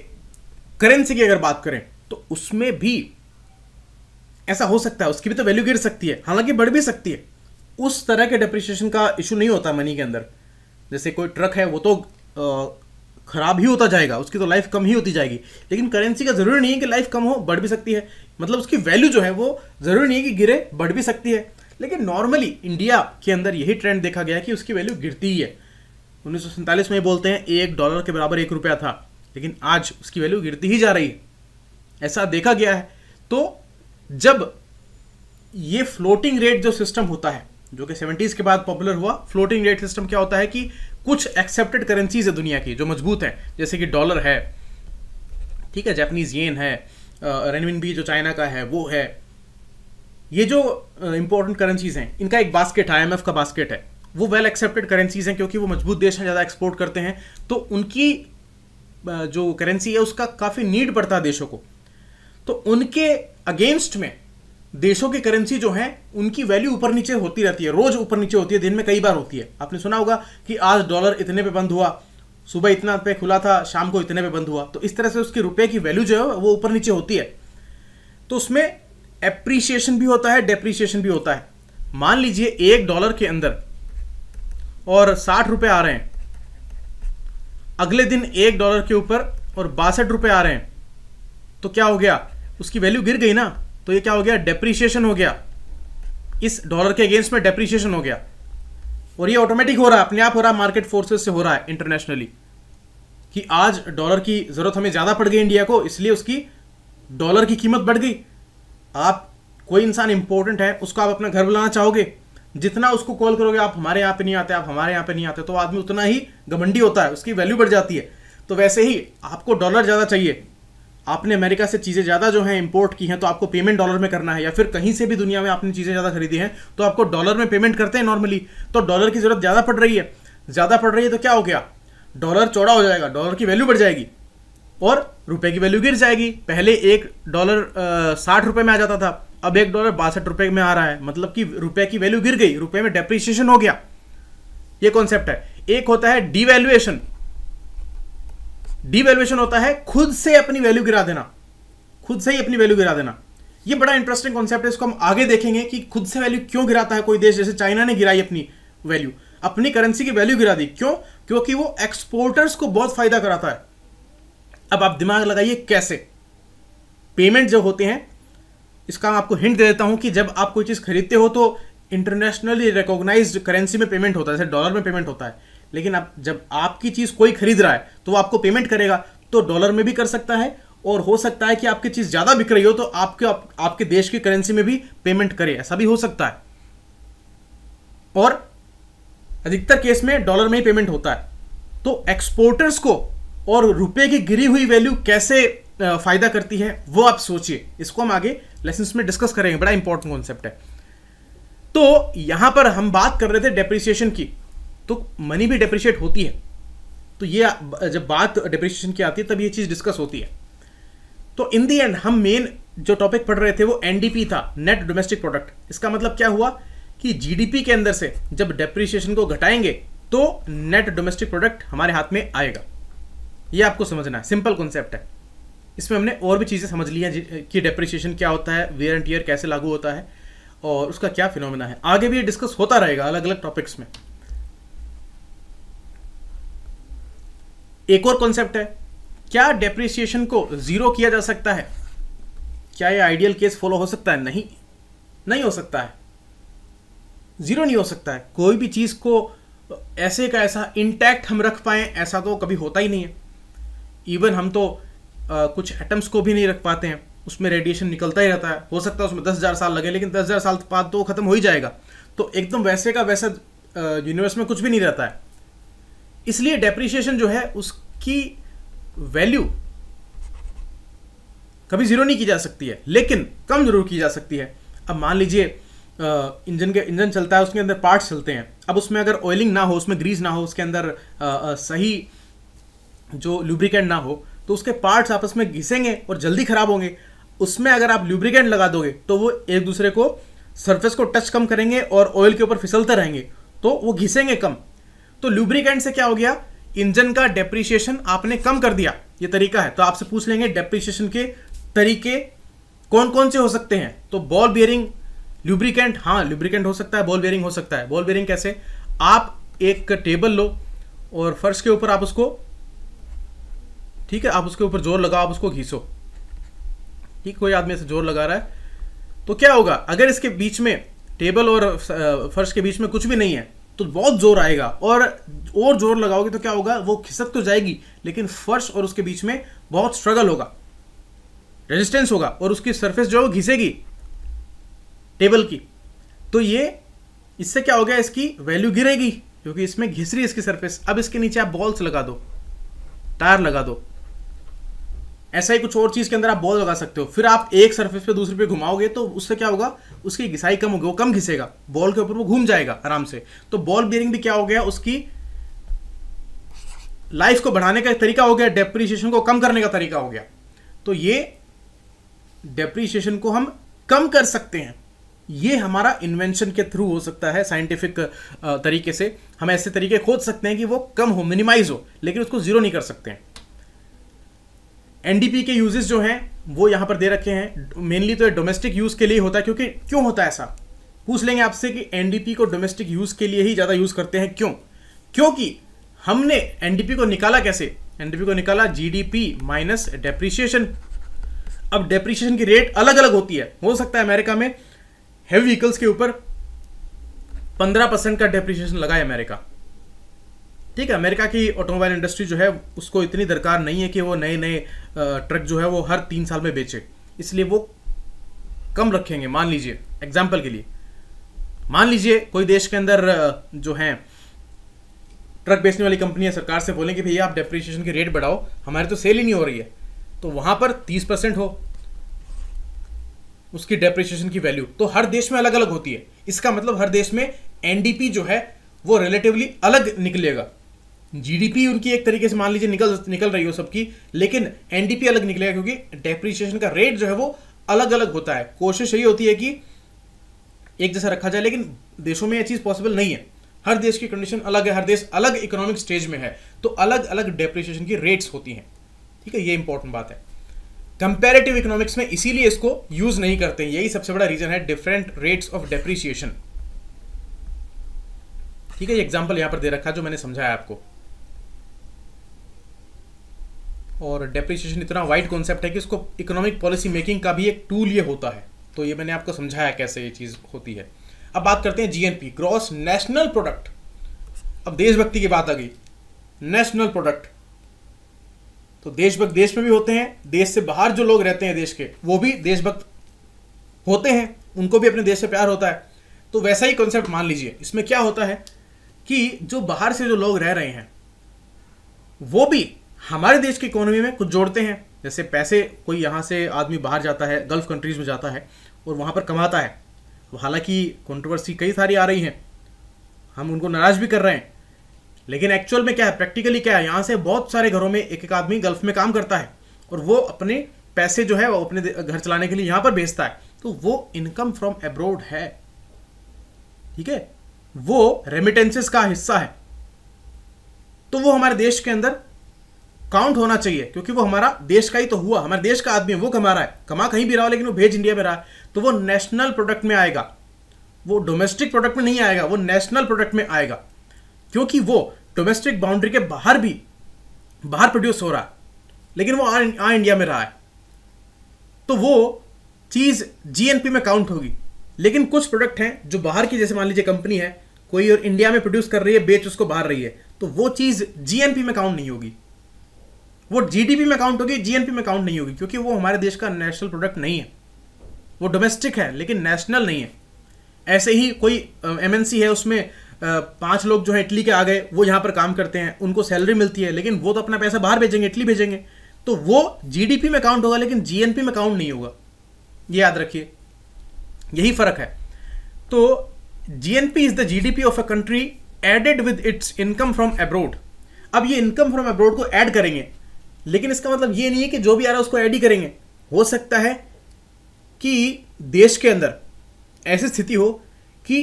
करेंसी की अगर बात करें तो उसमें भी ऐसा हो सकता है, उसकी भी तो वैल्यू गिर सकती है, हालांकि बढ़ भी सकती है। उस तरह के डेप्रिसिएशन का इशू नहीं होता मनी के अंदर। जैसे कोई ट्रक है वो तो खराब ही होता जाएगा, उसकी तो लाइफ कम ही होती जाएगी, लेकिन करेंसी का जरूरी नहीं है कि लाइफ कम हो, बढ़ भी सकती है। मतलब उसकी वैल्यू जो है वो जरूरी नहीं है कि गिरे, बढ़ भी सकती है। लेकिन नॉर्मली इंडिया के अंदर यही ट्रेंड देखा गया कि उसकी वैल्यू गिरती ही है। 1947 में बोलते हैं $1 के बराबर 1 रुपया था, लेकिन आज उसकी वैल्यू गिरती ही जा रही है, ऐसा देखा गया है। तो जब ये फ्लोटिंग रेट जो सिस्टम होता है, जो कि 70s के बाद पॉपुलर हुआ, फ्लोटिंग रेट सिस्टम क्या होता है कि कुछ एक्सेप्टेड करेंसीज है दुनिया की जो मजबूत हैं, जैसे कि डॉलर है, ठीक है, जापानीज येन है, रेनविनबी जो चाइना का है वो है। ये जो इंपॉर्टेंट करेंसीज हैं, इनका एक बास्केट है, IMF का बास्केट है, वो वेल एक्सेप्टेड करेंसीज हैं, क्योंकि वो मजबूत देश हैं, ज़्यादा एक्सपोर्ट करते हैं, तो उनकी जो करेंसी है उसका काफ़ी नीड पड़ता है देशों को। तो उनके अगेंस्ट में देशों की करेंसी जो है उनकी वैल्यू ऊपर नीचे होती रहती है, रोज ऊपर नीचे होती है, दिन में कई बार होती है। आपने सुना होगा कि आज डॉलर इतने पे बंद हुआ, सुबह इतना पे खुला था, शाम को इतने पे बंद हुआ। तो इस तरह से उसकी रुपये की वैल्यू जो है वो ऊपर नीचे होती है। तो उसमें एप्रिसिएशन भी होता है, डेप्रिसिएशन भी होता है। मान लीजिए एक डॉलर के अंदर और 60 रुपये आ रहे हैं, अगले दिन एक डॉलर के ऊपर और 62 रुपये आ रहे हैं, तो क्या हो गया, उसकी वैल्यू गिर गई ना। तो ये क्या हो गया, डेप्रिसिएशन हो गया, इस डॉलर के अगेंस्ट में डेप्रिसिएशन हो गया। और ये ऑटोमेटिक हो रहा है, अपने आप हो रहा है, मार्केट फोर्सेस से हो रहा है इंटरनेशनली, कि आज डॉलर की ज़रूरत हमें ज़्यादा पड़ गई इंडिया को, इसलिए उसकी डॉलर की कीमत बढ़ गई। आप कोई इंसान इंपॉर्टेंट है, उसको आप अपना घर बुलाना चाहोगे, जितना उसको कॉल करोगे, आप हमारे यहाँ पे नहीं आते, आप हमारे यहाँ पे नहीं आते, तो आदमी उतना ही घमंडी होता है, उसकी वैल्यू बढ़ जाती है। तो वैसे ही आपको डॉलर ज़्यादा चाहिए, आपने अमेरिका से चीज़ें ज़्यादा जो है इंपोर्ट की हैं, तो आपको पेमेंट डॉलर में करना है, या फिर कहीं से भी दुनिया में आपने चीज़ें ज़्यादा खरीदी हैं तो आपको डॉलर में पेमेंट करते हैं नॉर्मली, तो डॉलर की ज़रूरत ज़्यादा पड़ रही है, तो क्या हो गया, डॉलर चौड़ा हो जाएगा, डॉलर की वैल्यू बढ़ जाएगी और रुपये की वैल्यू गिर जाएगी। पहले एक डॉलर 60 रुपये में आ जाता था, अब एक डॉलर 62 रुपये में आ रहा है, मतलब कि रुपये की वैल्यू गिर गई, रुपये में डेप्रिसिएशन हो गया। ये कॉन्सेप्ट है। एक होता है डीवैल्यूएशन। डीवैल्यूएशन होता है खुद से अपनी वैल्यू गिरा देना, खुद से ही अपनी वैल्यू गिरा देना। ये बड़ा इंटरेस्टिंग कॉन्सेप्ट है, इसको हम आगे देखेंगे कि खुद से वैल्यू क्यों गिराता है कोई देश। जैसे चाइना ने गिराई अपनी वैल्यू, अपनी करेंसी की वैल्यू गिरा दी, क्यों? क्योंकि वो एक्सपोर्टर्स को बहुत फायदा कराता है। अब आप दिमाग लगाइए कैसे। पेमेंट जो होते हैं, इसका मैं आपको हिंट दे देता हूं कि जब आप कोई चीज़ खरीदते हो तो इंटरनेशनली रिकॉग्नाइज्ड करेंसी में पेमेंट होता है, जैसे डॉलर में पेमेंट होता है, लेकिन अब जब आपकी चीज़ कोई खरीद रहा है तो वो आपको पेमेंट करेगा, तो डॉलर में भी कर सकता है, और हो सकता है कि आपकी चीज़ ज़्यादा बिक रही हो तो आपके देश की करेंसी में भी पेमेंट करे, ऐसा भी हो सकता है। और अधिकतर केस में डॉलर में ही पेमेंट होता है। तो एक्सपोर्टर्स को और रुपये की गिरी हुई वैल्यू कैसे फ़ायदा करती है, वो आप सोचिए। इसको हम आगे लेसन्स में डिस्कस करेंगे, बड़ा इंपॉर्टेंट कॉन्सेप्ट है। तो यहाँ पर हम बात कर रहे थे डेप्रिसिएशन की, तो मनी भी डेप्रिशिएट होती है, तो ये जब बात डेप्रिसिएशन की आती है तब ये चीज़ डिस्कस होती है। तो इन दी एंड हम मेन जो टॉपिक पढ़ रहे थे वो एनडीपी था, नेट डोमेस्टिक प्रोडक्ट। इसका मतलब क्या हुआ कि जीडीपी के अंदर से जब डेप्रिसिएशन को घटाएंगे तो नेट डोमेस्टिक प्रोडक्ट हमारे हाथ में आएगा। ये आपको समझना है, सिंपल कॉन्सेप्ट है। इसमें हमने और भी चीज़ें समझ ली हैं कि डेप्रिसिएशन क्या होता है, वेयर एंड टियर कैसे लागू होता है और उसका क्या फिनोमेना है। आगे भी ये डिस्कस होता रहेगा अलग अलग टॉपिक्स में। एक और कॉन्सेप्ट है, क्या डेप्रिसिएशन को जीरो किया जा सकता है? क्या ये आइडियल केस फॉलो हो सकता है? नहीं हो सकता है, जीरो नहीं हो सकता है। कोई भी चीज़ को ऐसे का ऐसा इंटैक्ट हम रख पाएँ, ऐसा तो कभी होता ही नहीं है। इवन हम तो कुछ एटम्स को भी नहीं रख पाते हैं, उसमें रेडिएशन निकलता ही रहता है। हो सकता है उसमें 10,000 साल लगे, लेकिन 10,000 साल बाद तो ख़त्म हो ही जाएगा। तो एकदम वैसे का वैसा यूनिवर्स में कुछ भी नहीं रहता है। इसलिए डेप्रिसिएशन जो है उसकी वैल्यू कभी ज़ीरो नहीं की जा सकती है, लेकिन कम ज़रूर की जा सकती है। अब मान लीजिए इंजन चलता है, उसके अंदर पार्ट्स चलते हैं। अब उसमें अगर ऑयलिंग ना हो, उसमें ग्रीस ना हो, उसके अंदर सही जो लुब्रिकेंट ना हो, तो उसके पार्ट्स आपस में घिसेंगे और जल्दी ख़राब होंगे। उसमें अगर आप लुब्रिकेंट लगा दोगे तो वो एक दूसरे को, सरफेस को टच कम करेंगे और ऑयल के ऊपर फिसलते रहेंगे, तो वो घिसेंगे कम। तो लुब्रिकेंट से क्या हो गया, इंजन का डेप्रिसिएशन आपने कम कर दिया। ये तरीका है। तो आपसे पूछ लेंगे डेप्रिसिएशन के तरीके कौन कौन से हो सकते हैं? तो बॉल बेयरिंग, लुब्रिकेंट, हाँ लुब्रिकेंट हो सकता है, बॉल बेयरिंग हो सकता है। बॉल बेयरिंग कैसे? आप एक टेबल लो और फर्श के ऊपर आप उसको, ठीक है, आप उसके ऊपर जोर लगाओ, आप उसको घीसो, ठीक, कोई आदमी ऐसे जोर लगा रहा है, तो क्या होगा, अगर इसके बीच में, टेबल और फर्श के बीच में कुछ भी नहीं है तो बहुत जोर आएगा, और जोर लगाओगे तो क्या होगा, वो खिसक तो जाएगी, लेकिन फर्श और उसके बीच में बहुत स्ट्रगल होगा, रेजिस्टेंस होगा, और उसकी सरफेस जो है वो घिसेगी टेबल की। तो ये, इससे क्या हो गया, इसकी वैल्यू गिरेगी क्योंकि इसमें घिस रही है इसकी सरफेस। अब इसके नीचे आप बॉल्स लगा दो, टायर लगा दो, ऐसा ही कुछ और चीज़ के अंदर आप बॉल लगा सकते हो, फिर आप एक सरफेस पे दूसरे पे घुमाओगे तो उससे क्या होगा, उसकी घिसाई कम होगी, वो कम घिसेगा, बॉल के ऊपर वो घूम जाएगा आराम से। तो बॉल बियरिंग भी क्या हो गया, उसकी लाइफ को बढ़ाने का तरीका हो गया, डेप्रीशिएशन को कम करने का तरीका हो गया। तो ये डेप्रीशिएशन को हम कम कर सकते हैं, ये हमारा इन्वेंशन के थ्रू हो सकता है, साइंटिफिक तरीके से हम ऐसे तरीके खोज सकते हैं कि वो कम हो, मिनिमाइज हो, लेकिन उसको जीरो नहीं कर सकते हैं। एनडीपी के यूजेस जो हैं वो यहाँ पर दे रखे हैं, मेनली तो डोमेस्टिक यूज़ के लिए होता है, क्योंकि क्यों होता है ऐसा पूछ लेंगे आपसे कि एनडीपी को डोमेस्टिक यूज़ के लिए ही ज़्यादा यूज़ करते हैं क्यों, क्योंकि हमने एनडीपी को निकाला कैसे, एनडीपी को निकाला जीडीपी माइनस डेप्रीशिएशन। अब डेप्रीशिएशन की रेट अलग अलग होती है, हो सकता है अमेरिका में हैवी व्हीकल्स के ऊपर 15% का डेप्रीशिएशन लगा है अमेरिका, ठीक है, अमेरिका की ऑटोमोबाइल इंडस्ट्री जो है उसको इतनी दरकार नहीं है कि वो नए नए ट्रक जो है वो हर 3 साल में बेचे, इसलिए वो कम रखेंगे। मान लीजिए एग्जाम्पल के लिए, मान लीजिए कोई देश के अंदर जो हैं ट्रक बेचने वाली कंपनी है, सरकार से बोलें कि भैया आप डेप्रीशिएशन की रेट बढ़ाओ, हमारे तो सेल ही नहीं हो रही है, तो वहाँ पर 30% हो उसकी डेप्रिसिएशन की वैल्यू। तो हर देश में अलग अलग होती है, इसका मतलब हर देश में एनडीपी जो है वो रिलेटिवली अलग निकलेगा। जीडीपी उनकी एक तरीके से मान लीजिए निकल रही हो सबकी, लेकिन एनडीपी अलग निकलेगा क्योंकि डेप्रिसिएशन का रेट जो है वो अलग अलग होता है। कोशिश यही होती है कि एक जैसा रखा जाए, लेकिन देशों में यह चीज़ पॉसिबल नहीं है, हर देश की कंडीशन अलग है, हर देश अलग इकोनॉमिक स्टेज में है, तो अलग अलग डेप्रिसिएशन की रेट्स होती हैं, ठीक है, ये इंपॉर्टेंट बात है। कंपैरेटिव इकोनॉमिक्स में इसीलिए इसको यूज नहीं करते हैं, यही सबसे बड़ा रीजन है, डिफरेंट रेट्स ऑफ डेप्रिसिएशन, ठीक है। ये एग्जांपल यहां पर दे रखा है जो मैंने समझाया आपको, और डेप्रिसिएशन इतना वाइड कॉन्सेप्ट है कि इसको इकोनॉमिक पॉलिसी मेकिंग का भी एक टूल ये होता है, तो ये मैंने आपको समझाया कैसे ये चीज होती है। अब बात करते हैं जीएनपी, ग्रॉस नेशनल प्रोडक्ट। अब देशभक्ति की बात आ गई, नेशनल प्रोडक्ट, तो देशभक्त देश में भी होते हैं, देश से बाहर जो लोग रहते हैं देश के वो भी देशभक्त होते हैं, उनको भी अपने देश से प्यार होता है। तो वैसा ही कॉन्सेप्ट मान लीजिए, इसमें क्या होता है कि जो बाहर से जो लोग रह रहे हैं वो भी हमारे देश की इकोनॉमी में कुछ जोड़ते हैं, जैसे पैसे, कोई यहाँ से आदमी बाहर जाता है, गल्फ कंट्रीज में जाता है और वहाँ पर कमाता है। हालांकि कॉन्ट्रोवर्सी कई सारी आ रही हैं, हम उनको नाराज भी कर रहे हैं, लेकिन एक्चुअल में क्या है, प्रैक्टिकली क्या है, यहाँ से बहुत सारे घरों में एक एक आदमी गल्फ में काम करता है और वो अपने पैसे जो है वो अपने घर चलाने के लिए यहाँ पर भेजता है, तो वो इनकम फ्रॉम एब्रोड है, ठीक है, वो रेमिटेंसेस का हिस्सा है, तो वो हमारे देश के अंदर काउंट होना चाहिए, क्योंकि वो हमारा देश का ही तो हुआ, हमारे देश का आदमी है, वो कमा रहा है, कमा कहीं भी रहा हो लेकिन वो भेज इंडिया में रहा है, तो वो नेशनल प्रोडक्ट में आएगा, वो डोमेस्टिक प्रोडक्ट में नहीं आएगा, वो नेशनल प्रोडक्ट में आएगा, क्योंकि वो डोमेस्टिक बाउंड्री के बाहर भी बाहर प्रोड्यूस हो रहा है लेकिन वो आ इंडिया में रहा है, तो वो चीज़ जीएनपी में काउंट होगी। लेकिन कुछ प्रोडक्ट हैं जो बाहर की, जैसे मान लीजिए कंपनी है कोई और इंडिया में प्रोड्यूस कर रही है, बेच उसको बाहर रही है, तो वो चीज़ जीएनपी में काउंट नहीं होगी, वो जीडीपी में काउंट होगी, जीएनपी में काउंट नहीं होगी, क्योंकि वो हमारे देश का नेशनल प्रोडक्ट नहीं है, वो डोमेस्टिक है लेकिन नेशनल नहीं है। ऐसे ही कोई एमएनसी है, उसमें 5 लोग जो है इटली के आ गए, वो यहाँ पर काम करते हैं, उनको सैलरी मिलती है, लेकिन वो तो अपना पैसा बाहर भेजेंगे, इटली भेजेंगे, तो वो जीडीपी में काउंट होगा लेकिन जीएनपी में काउंट नहीं होगा, ये याद रखिए, यही फर्क है। तो GNP is the GDP of a country added with its income from abroad. अब ये इनकम फ्रॉम अब्रोड को ऐड करेंगे, लेकिन इसका मतलब ये नहीं है कि जो भी आ रहा है उसको ऐड ही करेंगे, हो सकता है कि देश के अंदर ऐसी स्थिति हो कि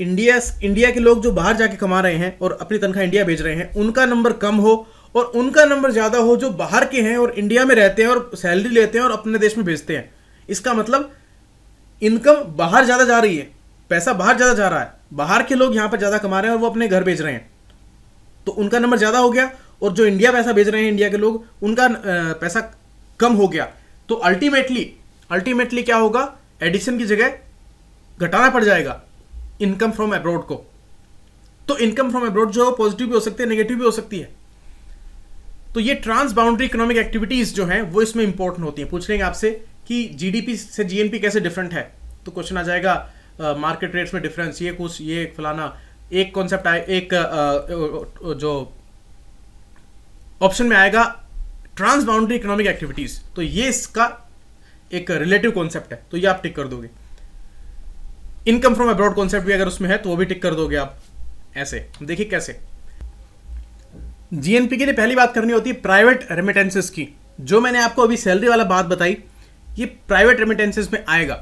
इंडिया के लोग जो बाहर जाके कमा रहे हैं और अपनी तनख्वाह इंडिया भेज रहे हैं, उनका नंबर कम हो और उनका नंबर ज़्यादा हो जो बाहर के हैं और इंडिया में रहते हैं और सैलरी लेते हैं और अपने देश में भेजते हैं। इसका मतलब इनकम बाहर ज़्यादा जा रही है, पैसा बाहर ज़्यादा जा रहा है, बाहर के लोग यहाँ पर ज़्यादा कमा रहे हैं और वो अपने घर भेज रहे हैं, तो उनका नंबर ज़्यादा हो गया, और जो इंडिया पैसा भेज रहे हैं इंडिया के लोग, उनका पैसा कम हो गया, तो अल्टीमेटली क्या होगा, एडिशन की जगह घटाना पड़ जाएगा इनकम फ्रॉम अब्रोड को। तो इनकम फ्रॉम अब्रोड जो है पॉजिटिव भी हो सकती है, नेगेटिव भी हो सकती है। तो ये ट्रांसबाउंड्री इकोनॉमिक एक्टिविटीज जो हैं वो इसमें इंपॉर्टेंट होती हैं। पूछ लेंगे आपसे कि जीडीपी से जीएनपी कैसे डिफरेंट है, तो क्वेश्चन आ जाएगा मार्केट रेट्स में डिफरेंस, ये कुछ, ये फलाना, एक कॉन्सेप्ट आए, एक जो ऑप्शन में आएगा ट्रांसबाउंड्री इकोनॉमिक एक्टिविटीज, तो ये इसका एक रिलेटिव कॉन्सेप्ट है, तो ये आप टिक कर दोगे। इनकम फ्रॉम अब्रॉड कॉन्सेप्ट भी अगर उसमें है तो वो भी टिक कर दोगे आप। ऐसे देखिए कैसे जीएनपी के लिए पहली बात करनी होती है प्राइवेट रेमिटेंसेस की। जो मैंने आपको अभी सैलरी वाला बात बताई, ये प्राइवेट रेमिटेंसेस में आएगा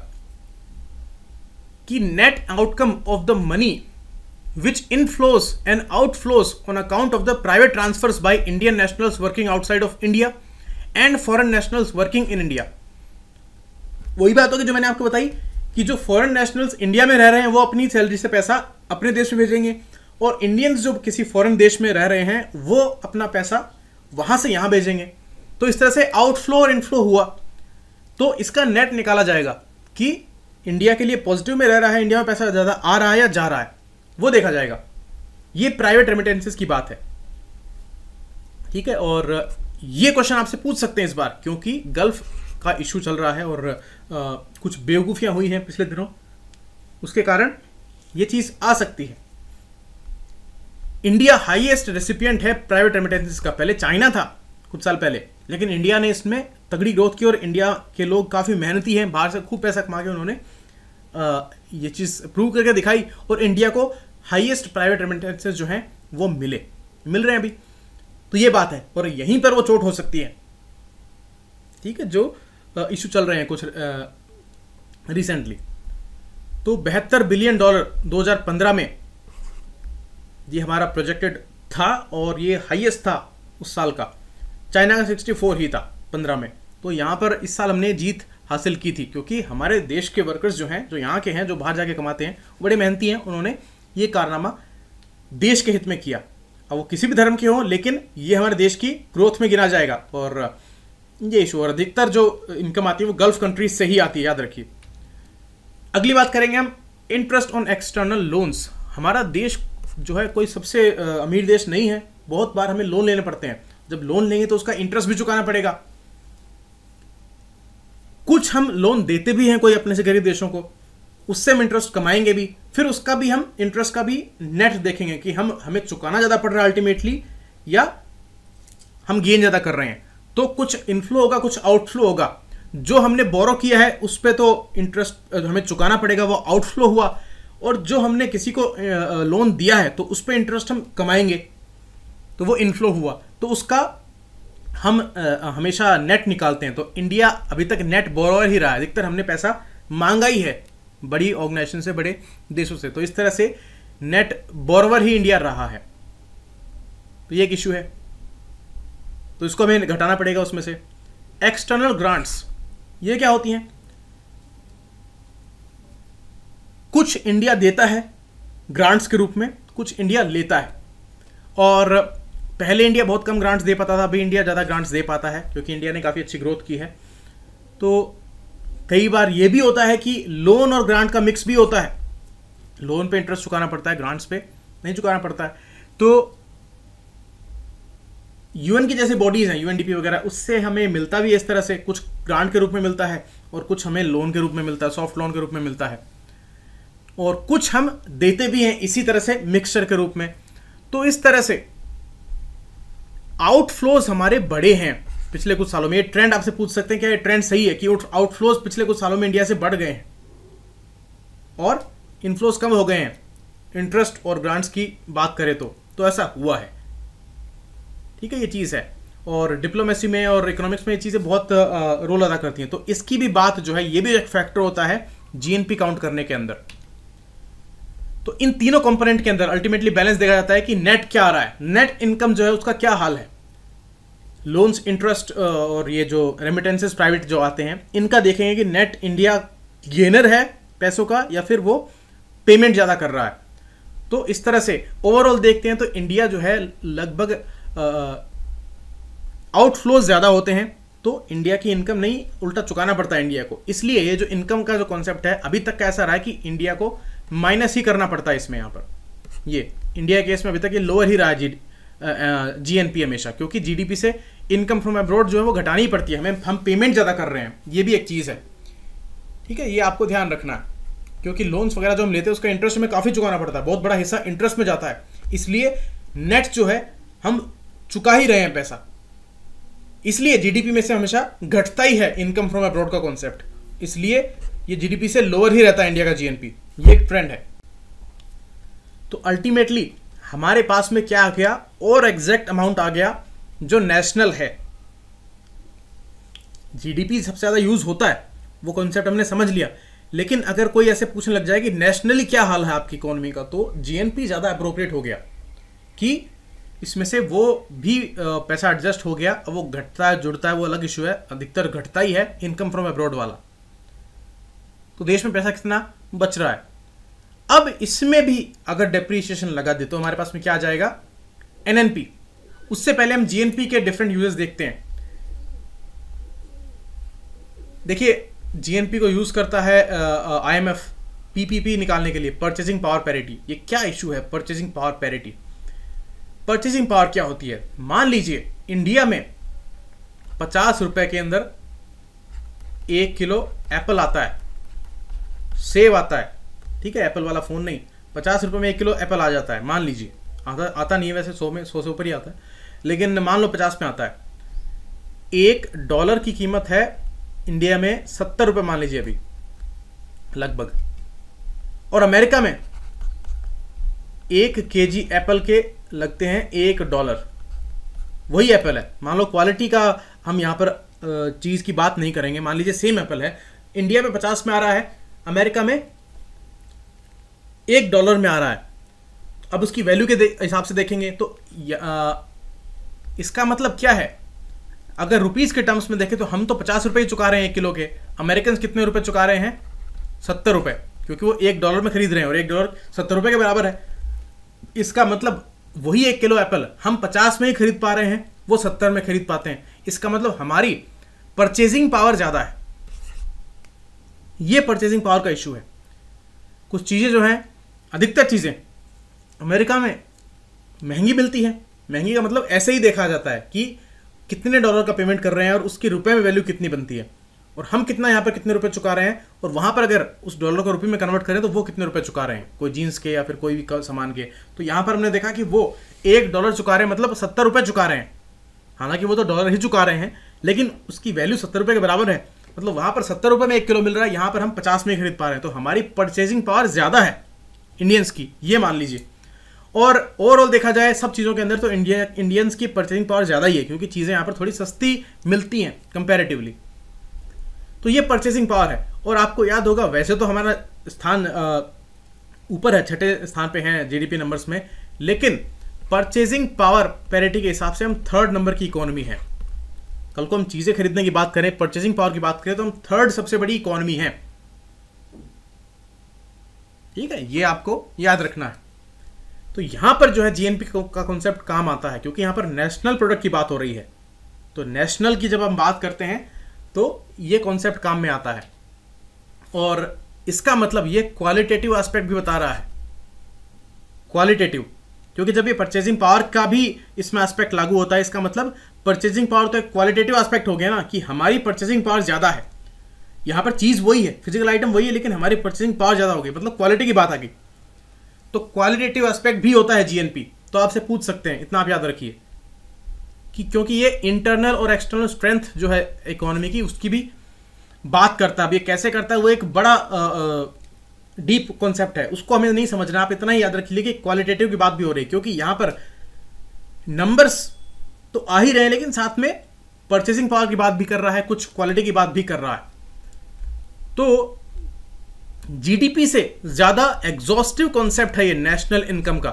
कि net outcome of the money which inflows and outflows on account of the private transfers by Indian nationals working outside of India and foreign nationals working in India. वही बात होगी जो मैंने आपको बताई कि जो फॉरेन नेशनल्स इंडिया में रह रहे हैं वो अपनी सैलरी से पैसा अपने देश में भेजेंगे, और इंडियंस जो किसी फॉरेन देश में रह रहे हैं वो अपना पैसा वहां से यहां भेजेंगे। तो इस तरह से आउटफ्लो और इनफ्लो हुआ, तो इसका नेट निकाला जाएगा कि इंडिया के लिए पॉजिटिव में रह रहा है, इंडिया में पैसा ज़्यादा आ रहा है या जा रहा है, वो देखा जाएगा। ये प्राइवेट रेमिटेंसेस की बात है, ठीक है। और ये क्वेश्चन आपसे पूछ सकते हैं इस बार, क्योंकि गल्फ का इशू चल रहा है और कुछ बेवकूफियां हुई हैं पिछले दिनों, उसके कारण ये चीज़ आ सकती है। इंडिया हाईएस्ट रेसिपिएंट है प्राइवेट रेमिटेंसेस का। पहले चाइना था कुछ साल पहले, लेकिन इंडिया ने इसमें तगड़ी ग्रोथ की और इंडिया के लोग काफ़ी मेहनती हैं, बाहर से खूब पैसा कमा के उन्होंने ये चीज़ प्रूव करके दिखाई और इंडिया को हाईएस्ट प्राइवेट रेमिटेंसेस जो हैं वो मिल रहे हैं अभी। तो ये बात है, और यहीं पर वो चोट हो सकती है, ठीक है, जो इशू चल रहे हैं कुछ रिसेंटली। तो 72 बिलियन डॉलर 2015 में ये हमारा प्रोजेक्टेड था और ये हाईएस्ट था उस साल का। चाइना का 64 ही था 15 में। तो यहाँ पर इस साल हमने जीत हासिल की थी, क्योंकि हमारे देश के वर्कर्स जो हैं, जो यहाँ के हैं, जो बाहर जाके कमाते हैं, बड़े मेहनती हैं, उन्होंने ये कारनामा देश के हित में किया। अब वो किसी भी धर्म के हों, लेकिन ये हमारे देश की ग्रोथ में गिना जाएगा। और ये इशू, और अधिकतर जो इनकम आती है वो गल्फ कंट्रीज से ही आती है, याद रखिए। अगली बात करेंगे हम इंटरेस्ट ऑन एक्सटर्नल लोन्स। हमारा देश जो है कोई सबसे अमीर देश नहीं है, बहुत बार हमें लोन लेने पड़ते हैं। जब लोन लेंगे तो उसका इंटरेस्ट भी चुकाना पड़ेगा। कुछ हम लोन देते भी हैं कोई अपने से गरीब देशों को, उससे हम इंटरेस्ट कमाएंगे भी, फिर उसका भी हम इंटरेस्ट का भी नेट देखेंगे कि हम हमें चुकाना ज़्यादा पड़ रहा है अल्टीमेटली, या हम गेन ज़्यादा कर रहे हैं। तो कुछ इनफ्लो होगा, कुछ आउटफ्लो होगा। जो हमने बोरो किया है उस पर तो इंटरेस्ट हमें चुकाना पड़ेगा, वो आउटफ्लो हुआ, और जो हमने किसी को लोन दिया है तो उस पर इंटरेस्ट हम कमाएंगे, तो वो इनफ्लो हुआ। तो उसका हम हमेशा नेट निकालते हैं। तो इंडिया अभी तक नेट बोरोअर ही रहा है, अधिकतर हमने पैसा मांगा ही है बड़ी ऑर्गेनाइजेशन से, बड़े देशों से। तो इस तरह से नेट बोरोअर ही इंडिया रहा है। तो ये एक इशू है, तो इसको हमें घटाना पड़ेगा उसमें से। एक्सटर्नल ग्रांट्स, ये क्या होती हैं? कुछ इंडिया देता है ग्रांट्स के रूप में, कुछ इंडिया लेता है। और पहले इंडिया बहुत कम ग्रांट्स दे पाता था, अभी इंडिया ज़्यादा ग्रांट्स दे पाता है, क्योंकि इंडिया ने काफ़ी अच्छी ग्रोथ की है। तो कई बार ये भी होता है कि लोन और ग्रांट का मिक्स भी होता है, लोन पे इंटरेस्ट चुकाना पड़ता है, ग्रांट्स पे नहीं चुकाना पड़ता है। तो यूएन की जैसे बॉडीज़ हैं, यूएनडीपी वगैरह, उससे हमें मिलता भी है इस तरह से, कुछ ग्रांट के रूप में मिलता है और कुछ हमें लोन के रूप में मिलता है, सॉफ्ट लोन के रूप में मिलता है, और कुछ हम देते भी हैं इसी तरह से मिक्सचर के रूप में। तो इस तरह से आउटफ्लोज हमारे बड़े हैं पिछले कुछ सालों में। ये ट्रेंड आपसे पूछ सकते हैं, क्या ये ट्रेंड सही है कि आउटफ्लोज पिछले कुछ सालों में इंडिया से बढ़ गए हैं और इनफ्लोज कम हो गए हैं, इंटरेस्ट और ग्रांट्स की बात करें तो ऐसा हुआ है, ठीक है, ये चीज़ है। और डिप्लोमेसी में और इकोनॉमिक्स में ये चीज़ें बहुत रोल अदा करती हैं। तो इसकी भी बात जो है, ये भी एक फैक्टर होता है जीएनपी काउंट करने के अंदर। तो इन तीनों कंपोनेंट के अंदर अल्टीमेटली बैलेंस देखा जाता है कि नेट क्या आ रहा है, नेट इनकम जो है उसका क्या हाल है। लोन्स, इंटरेस्ट और ये जो रेमिटेंसेस प्राइवेट जो आते हैं, इनका देखेंगे कि नेट इंडिया गेनर है पैसों का या फिर वो पेमेंट ज़्यादा कर रहा है। तो इस तरह से ओवरऑल देखते हैं तो इंडिया जो है लगभग आउटफ्लो ज़्यादा होते हैं, तो इंडिया की इनकम नहीं, उल्टा चुकाना पड़ता है इंडिया को। इसलिए ये जो इनकम का जो कॉन्सेप्ट है अभी तक का ऐसा रहा है कि इंडिया को माइनस ही करना पड़ता है इसमें। यहाँ पर ये इंडिया के केस में अभी तक ये लोअर ही रहा है जीएनपी हमेशा, क्योंकि जीडीपी से इनकम फ्रॉम अब्रॉड जो है वो घटानी ही पड़ती है हमें, हम पेमेंट ज़्यादा कर रहे हैं, ये भी एक चीज़ है, ठीक है, ये आपको ध्यान रखना है। क्योंकि लोन्स वगैरह जो हम लेते हैं उसका इंटरेस्ट हमें काफ़ी चुकाना पड़ता है, बहुत बड़ा हिस्सा इंटरेस्ट में जाता है, इसलिए नेट जो है हम चुका ही रहे हैं पैसा, इसलिए जीडीपी में से हमेशा घटता ही है इनकम फ्रॉम अब्रॉड का कॉन्सेप्ट, इसलिए ये जीडीपी से लोअर ही रहता है इंडिया का जीएनपी, ये एक ट्रेंड है। तो अल्टीमेटली हमारे पास में क्या आ गया और एग्जैक्ट अमाउंट आ गया जो नेशनल है। जीडीपी सबसे ज्यादा यूज होता है, वो कॉन्सेप्ट हमने समझ लिया, लेकिन अगर कोई ऐसे पूछने लग जाए कि नेशनली क्या हाल है आपकी इकोनॉमी का, तो जीएनपी ज्यादा अप्रोप्रिएट हो गया कि इसमें से वो भी पैसा एडजस्ट हो गया। अब वो घटता है जुड़ता है वो अलग इशू है, अधिकतर घटता ही है इनकम फ्रॉम अब्रॉड वाला। तो देश में पैसा कितना बच रहा है, अब इसमें भी अगर डेप्रीशिएशन लगा दे तो हमारे पास में क्या आ जाएगा, एनएनपी। उससे पहले हम जीएनपी के डिफरेंट यूजेस देखते हैं। देखिए जीएनपी को यूज करता है आईएमएफ पीपीपी निकालने के लिए, परचेसिंग पावर पैरिटी। ये क्या इशू है purchasing power parity? Purchasing power क्या होती है? मान लीजिए इंडिया में 50 रुपए के अंदर 1 किलो एप्पल आता है, सेब आता है, ठीक है, एप्पल वाला फोन नहीं, 50 रुपए में 1 किलो एप्पल आ जाता है मान लीजिए। आता नहीं है वैसे, 100 में 100 से ऊपर ही आता है, लेकिन मान लो 50 में आता है। $1 की कीमत है इंडिया में 70 रुपये मान लीजिए अभी लगभग, और अमेरिका में 1 केजी एप्पल के लगते हैं $1। वही एप्पल है, मान लो क्वालिटी का हम यहाँ पर चीज़ की बात नहीं करेंगे, मान लीजिए सेम एप्पल है, इंडिया में 50 में आ रहा है, अमेरिका में $1 में आ रहा है। अब उसकी वैल्यू के हिसाब से देखेंगे तो इसका मतलब क्या है? अगर रुपीस के टर्म्स में देखें तो हम तो 50 रुपये ही चुका रहे हैं 1 किलो के, अमेरिकन कितने रुपए चुका रहे हैं? 70 रुपये, क्योंकि वो $1 में खरीद रहे हैं और $1 70 रुपये के बराबर है। इसका मतलब वही 1 किलो एप्पल हम 50 में ही खरीद पा रहे हैं, वो 70 में खरीद पाते हैं। इसका मतलब हमारी परचेजिंग पावर ज़्यादा है। ये परचेजिंग पावर का इशू है। कुछ चीज़ें जो हैं, अधिकतर चीज़ें अमेरिका में महंगी मिलती हैं। महंगी का मतलब ऐसे ही देखा जाता है कि कितने डॉलर का पेमेंट कर रहे हैं और उसकी रुपए में वैल्यू कितनी बनती है, और हम कितना यहाँ पर कितने रुपए चुका रहे हैं, और वहाँ पर अगर उस डॉलर को रुपए में कन्वर्ट करें तो वो कितने रुपए चुका रहे हैं, कोई जीन्स के या फिर कोई भी सामान के। तो यहाँ पर हमने देखा कि वो $1 चुका रहे हैं, मतलब 70 रुपये चुका रहे हैं, हालांकि वो तो डॉलर ही चुका रहे हैं, लेकिन उसकी वैल्यू 70 रुपये के बराबर है। मतलब वहाँ पर 70 रुपये में 1 किलो मिल रहा है, यहाँ पर हम 50 में खरीद पा रहे हैं। तो हमारी परचेजिंग पावर ज़्यादा है इंडियंस की, ये मान लीजिए। और ओवरऑल देखा जाए सब चीज़ों के अंदर तो इंडियंस की परचेसिंग पावर ज़्यादा ही है, क्योंकि चीज़ें यहाँ पर थोड़ी सस्ती मिलती हैं कंपैरेटिवली। तो ये परचेसिंग पावर है। और आपको याद होगा, वैसे तो हमारा स्थान ऊपर है, 6ठे स्थान पे हैं जीडीपी नंबर्स में, लेकिन परचेसिंग पावर पैरिटी के हिसाब से हम 3rd नंबर की इकोनॉमी है। कल को हम चीज़ें खरीदने की बात करें, परचेसिंग पावर की बात करें, तो हम 3rd सबसे बड़ी इकोनॉमी है। ठीक है, ये आपको याद रखना है। तो यहाँ पर जो है जीएनपी का कॉन्सेप्ट काम आता है, क्योंकि यहाँ पर नेशनल प्रोडक्ट की बात हो रही है। तो नेशनल की जब हम बात करते हैं तो ये कॉन्सेप्ट काम में आता है, और इसका मतलब ये क्वालिटेटिव एस्पेक्ट भी बता रहा है, क्वालिटेटिव, क्योंकि जब ये परचेजिंग पावर का भी इसमें एस्पेक्ट लागू होता है, इसका मतलब परचेजिंग पावर तो एक क्वालिटेटिव एस्पेक्ट हो गया ना, कि हमारी परचेजिंग पावर ज़्यादा है। यहाँ पर चीज़ वही है, फिजिकल आइटम वही है, लेकिन हमारी परचेजिंग पावर ज़्यादा हो गई, मतलब क्वालिटी की बात आ गई। तो क्वालिटेटिव एस्पेक्ट भी होता है जीएनपी। तो आपसे पूछ सकते हैं, इतना आप याद रखिए कि क्योंकि ये इंटरनल और एक्सटर्नल स्ट्रेंथ जो है इकोनॉमी की, उसकी भी बात करता है। अब ये कैसे करता है, वो एक बड़ा डीप कॉन्सेप्ट है, उसको हमें नहीं समझना। आप इतना ही याद रखिए कि क्वालिटेटिव की बात भी हो रही है, क्योंकि यहाँ पर नंबर्स तो आ ही रहे हैं, लेकिन साथ में परचेसिंग पावर की बात भी कर रहा है, कुछ क्वालिटी की बात भी कर रहा है। तो जीडीपी से ज़्यादा एग्जॉस्टिव कॉन्सेप्ट है ये नेशनल इनकम का,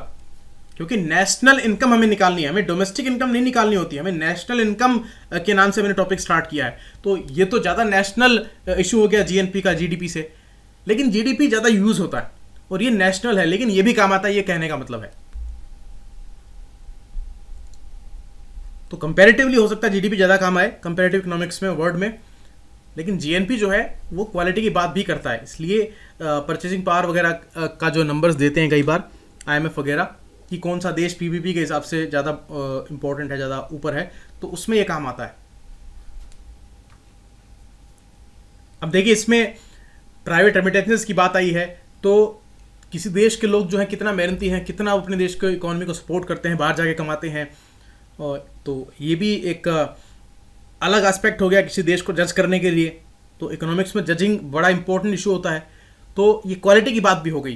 क्योंकि नेशनल इनकम हमें निकालनी है, हमें डोमेस्टिक इनकम नहीं निकालनी होती, हमें नेशनल इनकम के नाम से मैंने टॉपिक स्टार्ट किया है। तो ये तो ज़्यादा नेशनल इशू हो गया जीएनपी का जीडीपी से, लेकिन जीडीपी ज़्यादा यूज होता है और ये नेशनल है, लेकिन ये भी काम आता है, ये कहने का मतलब है। तो कंपेरेटिवली हो सकता है जीडीपी ज़्यादा काम आए कंपेरेटिव इकोनॉमिक्स में, वर्ड में, लेकिन जीएनपी जो है वो क्वालिटी की बात भी करता है। इसलिए परचेसिंग पावर वगैरह का जो नंबर्स देते हैं कई बार आईएमएफ वगैरह, कि कौन सा देश पीपीपी के हिसाब से ज़्यादा इम्पोर्टेंट है, ज़्यादा ऊपर है, तो उसमें ये काम आता है। अब देखिए, इसमें प्राइवेट रेमिटेंसेस की बात आई है, तो किसी देश के लोग जो है कितना मेहनती हैं, कितना अपने देश के इकोनॉमी को सपोर्ट करते हैं, बाहर जाके कमाते हैं, तो ये भी एक अलग एस्पेक्ट हो गया किसी देश को जज करने के लिए। तो इकोनॉमिक्स में जजिंग बड़ा इंपॉर्टेंट इशू होता है। तो ये क्वालिटी की बात भी हो गई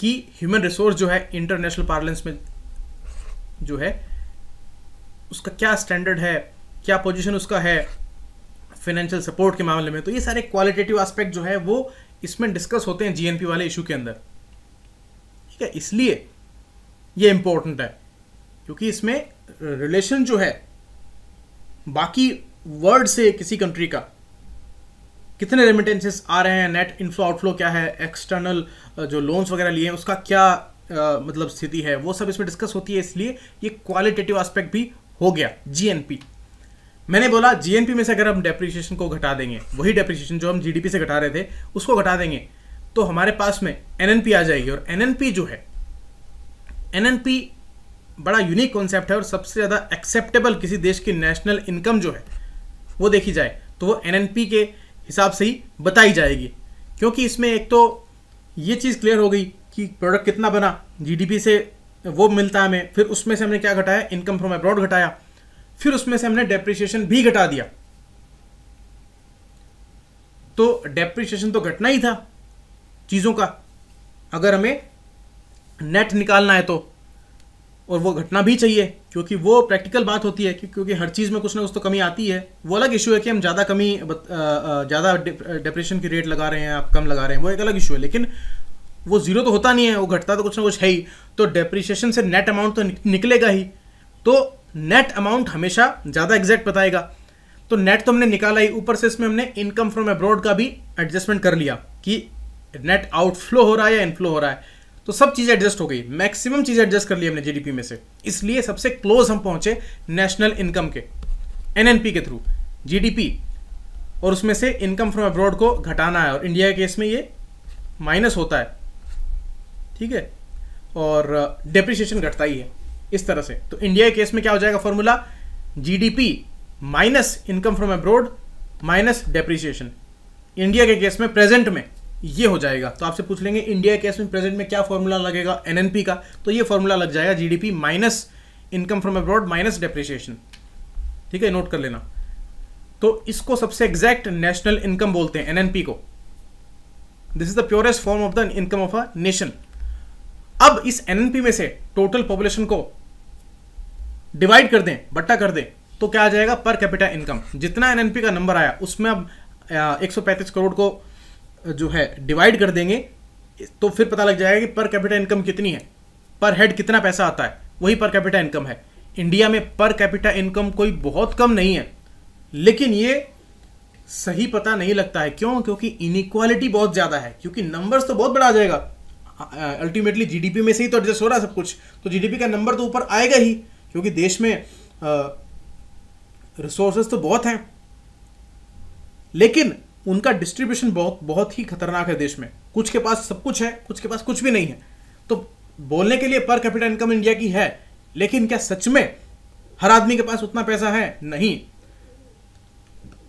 कि ह्यूमन रिसोर्स जो है इंटरनेशनल पार्लेंस में जो है उसका क्या स्टैंडर्ड है, क्या पोजीशन उसका है फाइनेंशियल सपोर्ट के मामले में। तो ये सारे क्वालिटेटिव एस्पेक्ट जो है वो इसमें डिस्कस होते हैं जीएनपी वाले इशू के अंदर, ठीक है। इसलिए ये इम्पोर्टेंट है क्योंकि इसमें रिलेशन जो है बाकी वर्ल्ड से किसी कंट्री का कितने रेमिटेंसेस आ रहे हैं, नेट इनफ्लो आउटफ्लो क्या है, एक्सटर्नल जो लोन्स वगैरह लिए हैं उसका क्या मतलब स्थिति है, वो सब इसमें डिस्कस होती है। इसलिए ये क्वालिटेटिव एस्पेक्ट भी हो गया जीएनपी। मैंने बोला जीएनपी में से अगर हम डेप्रिसिएशन को घटा देंगे, वही डेप्रिसिएशन जो हम जीडीपी से घटा रहे थे उसको घटा देंगे तो हमारे पास में एनएनपी आ जाएगी। और एनएनपी जो है, एनएनपी बड़ा यूनिक कॉन्सेप्ट है और सबसे ज़्यादा एक्सेप्टेबल किसी देश की नेशनल इनकम जो है वो देखी जाए तो वो एनएनपी के हिसाब से ही बताई जाएगी। क्योंकि इसमें एक तो ये चीज़ क्लियर हो गई कि प्रोडक्ट कितना बना जीडीपी से वो मिलता है हमें, फिर उसमें से हमने क्या घटाया, इनकम फ्रॉम अब्रॉड घटाया, फिर उसमें से हमने डेप्रिसिएशन भी घटा दिया। तो डेप्रिसिएशन तो घटना ही था चीज़ों का अगर हमें नेट निकालना है तो, और वो घटना भी चाहिए क्योंकि वो प्रैक्टिकल बात होती है क्योंकि हर चीज़ में कुछ ना कुछ तो कमी आती है। वो अलग इशू है कि हम ज़्यादा कमी ज़्यादा डिप्रेशन की रेट लगा रहे हैं, आप कम लगा रहे हैं, वो एक अलग इशू है। लेकिन वो जीरो तो होता नहीं है, वो घटता तो कुछ ना कुछ है ही। तो डेप्रिसिएशन से नेट अमाउंट तो निकलेगा ही, तो नेट अमाउंट हमेशा ज़्यादा एग्जैक्ट बताएगा। तो नेट तो हमने निकाला ही, ऊपर से इसमें हमने इनकम फ्रॉम अब्रॉड का भी एडजस्टमेंट कर लिया कि नेट आउटफ्लो हो रहा है या इनफ्लो हो रहा है। तो सब चीज़ें एडजस्ट हो गई, मैक्सिमम चीज़ें एडजस्ट कर ली हमने जीडीपी में से। इसलिए सबसे क्लोज हम पहुंचे नेशनल इनकम के, एनएनपी के थ्रू जीडीपी, और उसमें से इनकम फ्रॉम अब्रॉड को घटाना है। और इंडिया के केस में ये माइनस होता है, ठीक है, और डेप्रिसिएशन घटता ही है इस तरह से। तो इंडिया के केस में क्या हो जाएगा formula, GDP minus income from abroad minus depreciation. India के केस में प्रेजेंट में ये हो जाएगा। तो आपसे पूछ लेंगे इंडिया के केस में प्रेजेंट में क्या फॉर्मूला लगेगा एनएनपी का, तो ये फॉर्मूला लग जाएगा GDP minus income from abroad minus depreciation, ठीक है, नोट कर लेना। तो इसको सबसे एग्जैक्ट नेशनल इनकम बोलते हैं, एनएनपी को। This is the purest form of the income of a nation. अब इस एनएनपी में से टोटल पॉपुलेशन को डिवाइड कर दें, बट्टा कर दें, तो क्या आ जाएगा पर कैपिटा इनकम। जितना एनएनपी का नंबर आया उसमें अब 135 करोड़ को जो है डिवाइड कर देंगे तो फिर पता लग जाएगा कि पर कैपिटा इनकम कितनी है, पर हेड कितना पैसा आता है, वही पर कैपिटा इनकम है। इंडिया में पर कैपिटा इनकम कोई बहुत कम नहीं है, लेकिन ये सही पता नहीं लगता है। क्यों? क्योंकि इनइक्वालिटी बहुत ज़्यादा है, क्योंकि नंबर्स तो बहुत बड़ा आ जाएगा अल्टीमेटली। जीडीपी में से ही तो एडजस्ट हो रहा है सब कुछ, तो जीडीपी का नंबर तो ऊपर आएगा ही क्योंकि देश में रिसोर्सेज तो बहुत हैं, लेकिन उनका डिस्ट्रीब्यूशन बहुत बहुत ही खतरनाक है देश में। कुछ के पास सब कुछ है, कुछ के पास कुछ भी नहीं है। तो बोलने के लिए पर कैपिटा इनकम इंडिया की है, लेकिन क्या सच में हर आदमी के पास उतना पैसा है? नहीं,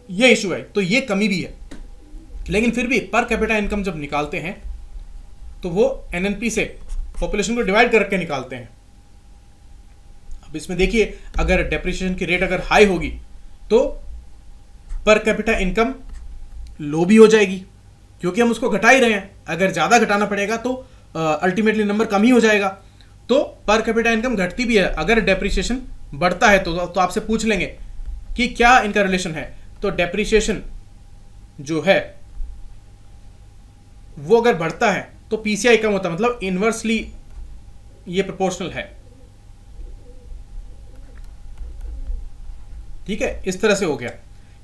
ये इशू है। तो ये कमी भी है, लेकिन फिर भी पर कैपिटा इनकम जब निकालते हैं तो वो एनएनपी से पॉपुलेशन को डिवाइड करके निकालते हैं। अब इसमें देखिए, अगर डेप्रिसिएशन की रेट अगर हाई होगी तो पर कैपिटा इनकम लो भी हो जाएगी क्योंकि हम उसको घटा ही रहे हैं। अगर ज़्यादा घटाना पड़ेगा तो अल्टीमेटली नंबर कम ही हो जाएगा। तो पर कैपिटा इनकम घटती भी है अगर डेप्रिसिएशन बढ़ता है तो आपसे पूछ लेंगे कि क्या इनका रिलेशन है। तो डेप्रिसिएशन जो है वो अगर बढ़ता है तो पीसीआई कम होता है, मतलब इन्वर्सली ये प्रोपोर्शनल है, ठीक है। इस तरह से हो गया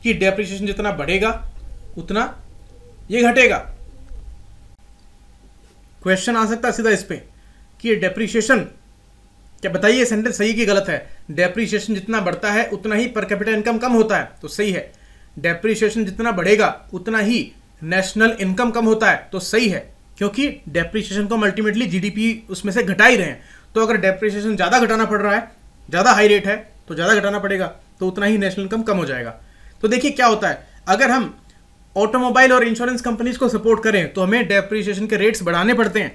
कि डेप्रिसिएशन जितना बढ़ेगा उतना ये घटेगा। क्वेश्चन आ सकता है सीधा इस पे कि डेप्रिसिएशन, क्या बताइए सेंटेंस सही कि गलत है, डेप्रिसिएशन जितना बढ़ता है उतना ही पर कैपिटा इनकम कम होता है, तो सही है। डेप्रिसिएशन जितना बढ़ेगा उतना ही नेशनल इनकम कम होता है, तो सही है, क्योंकि डेप्रिसिएशन को हम अल्टीमेटली जीडीपी उसमें से घटा ही रहे हैं। तो अगर डेप्रिसिएशन ज़्यादा घटाना पड़ रहा है, ज़्यादा हाई रेट है तो ज़्यादा घटाना पड़ेगा, तो उतना ही नेशनल इनकम कम हो जाएगा। तो देखिए क्या होता है, अगर हम ऑटोमोबाइल और इंश्योरेंस कंपनीज को सपोर्ट करें तो हमें डेप्रिसिएशन के रेट्स बढ़ाने पड़ते हैं,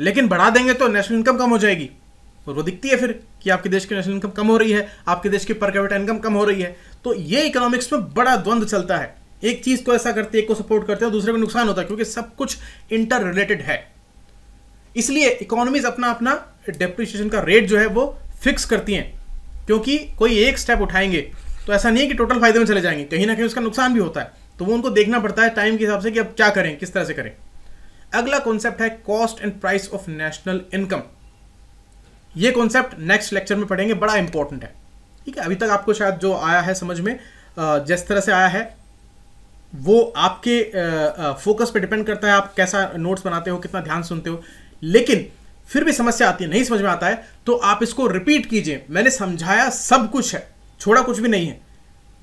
लेकिन बढ़ा देंगे तो नेशनल इनकम कम हो जाएगी और वो दिखती है फिर कि आपके देश की नेशनल इनकम कम हो रही है, आपके देश की पर कैपिटा इनकम कम हो रही है। तो ये इकोनॉमिक्स में बड़ा द्वंद्व चलता है, एक चीज को ऐसा करते हैं, एक को सपोर्ट करते हैं, दूसरे को नुकसान होता है, क्योंकि सब कुछ इंटर रिलेटेड है। इसलिए इकोनॉमीज अपना अपना डेप्रिसिएशन का रेट जो है वो फिक्स करती हैं, क्योंकि कोई एक स्टेप उठाएंगे तो ऐसा नहीं है कि टोटल फायदे में चले जाएंगे, कहीं ना कहीं उसका नुकसान भी होता है। तो वो उनको देखना पड़ता है टाइम के हिसाब से कि अब क्या करें, किस तरह से करें। अगला कॉन्सेप्ट है cost and price of national income. ये कॉन्सेप्ट नेक्स्ट लेक्चर में पढ़ेंगे, बड़ा इंपॉर्टेंट है। ठीक है, अभी तक आपको शायद जो आया है समझ में, जिस तरह से आया है वो आपके फोकस पे डिपेंड करता है, आप कैसा नोट्स बनाते हो, कितना ध्यान सुनते हो। लेकिन फिर भी समस्या आती है, नहीं समझ में आता है तो आप इसको रिपीट कीजिए, मैंने समझाया सब कुछ है, छोड़ा कुछ भी नहीं है,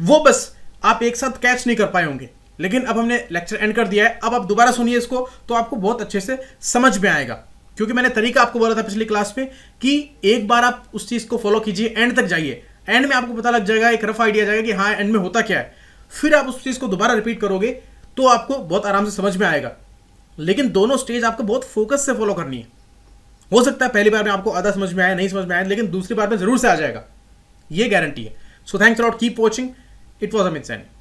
वो बस आप एक साथ कैच नहीं कर पाए होंगे। लेकिन अब हमने लेक्चर एंड कर दिया है, अब आप दोबारा सुनिए इसको तो आपको बहुत अच्छे से समझ में आएगा, क्योंकि मैंने तरीका आपको बोला था पिछली क्लास में कि एक बार आप उस चीज को फॉलो कीजिए, एंड तक जाइए, एंड में आपको पता लग जाएगा, एक रफ आइडिया जाएगा कि हाँ एंड में होता क्या है। फिर आप उस चीज को दोबारा रिपीट करोगे तो आपको बहुत आराम से समझ में आएगा। लेकिन दोनों स्टेज आपको बहुत फोकस से फॉलो करनी है। हो सकता है पहली बार में आपको आधा समझ में आया, नहीं समझ में आया, लेकिन दूसरी बार में जरूर से आ जाएगा, ये गारंटी है। So thanks a lot, keep watching. It was Amit Saini.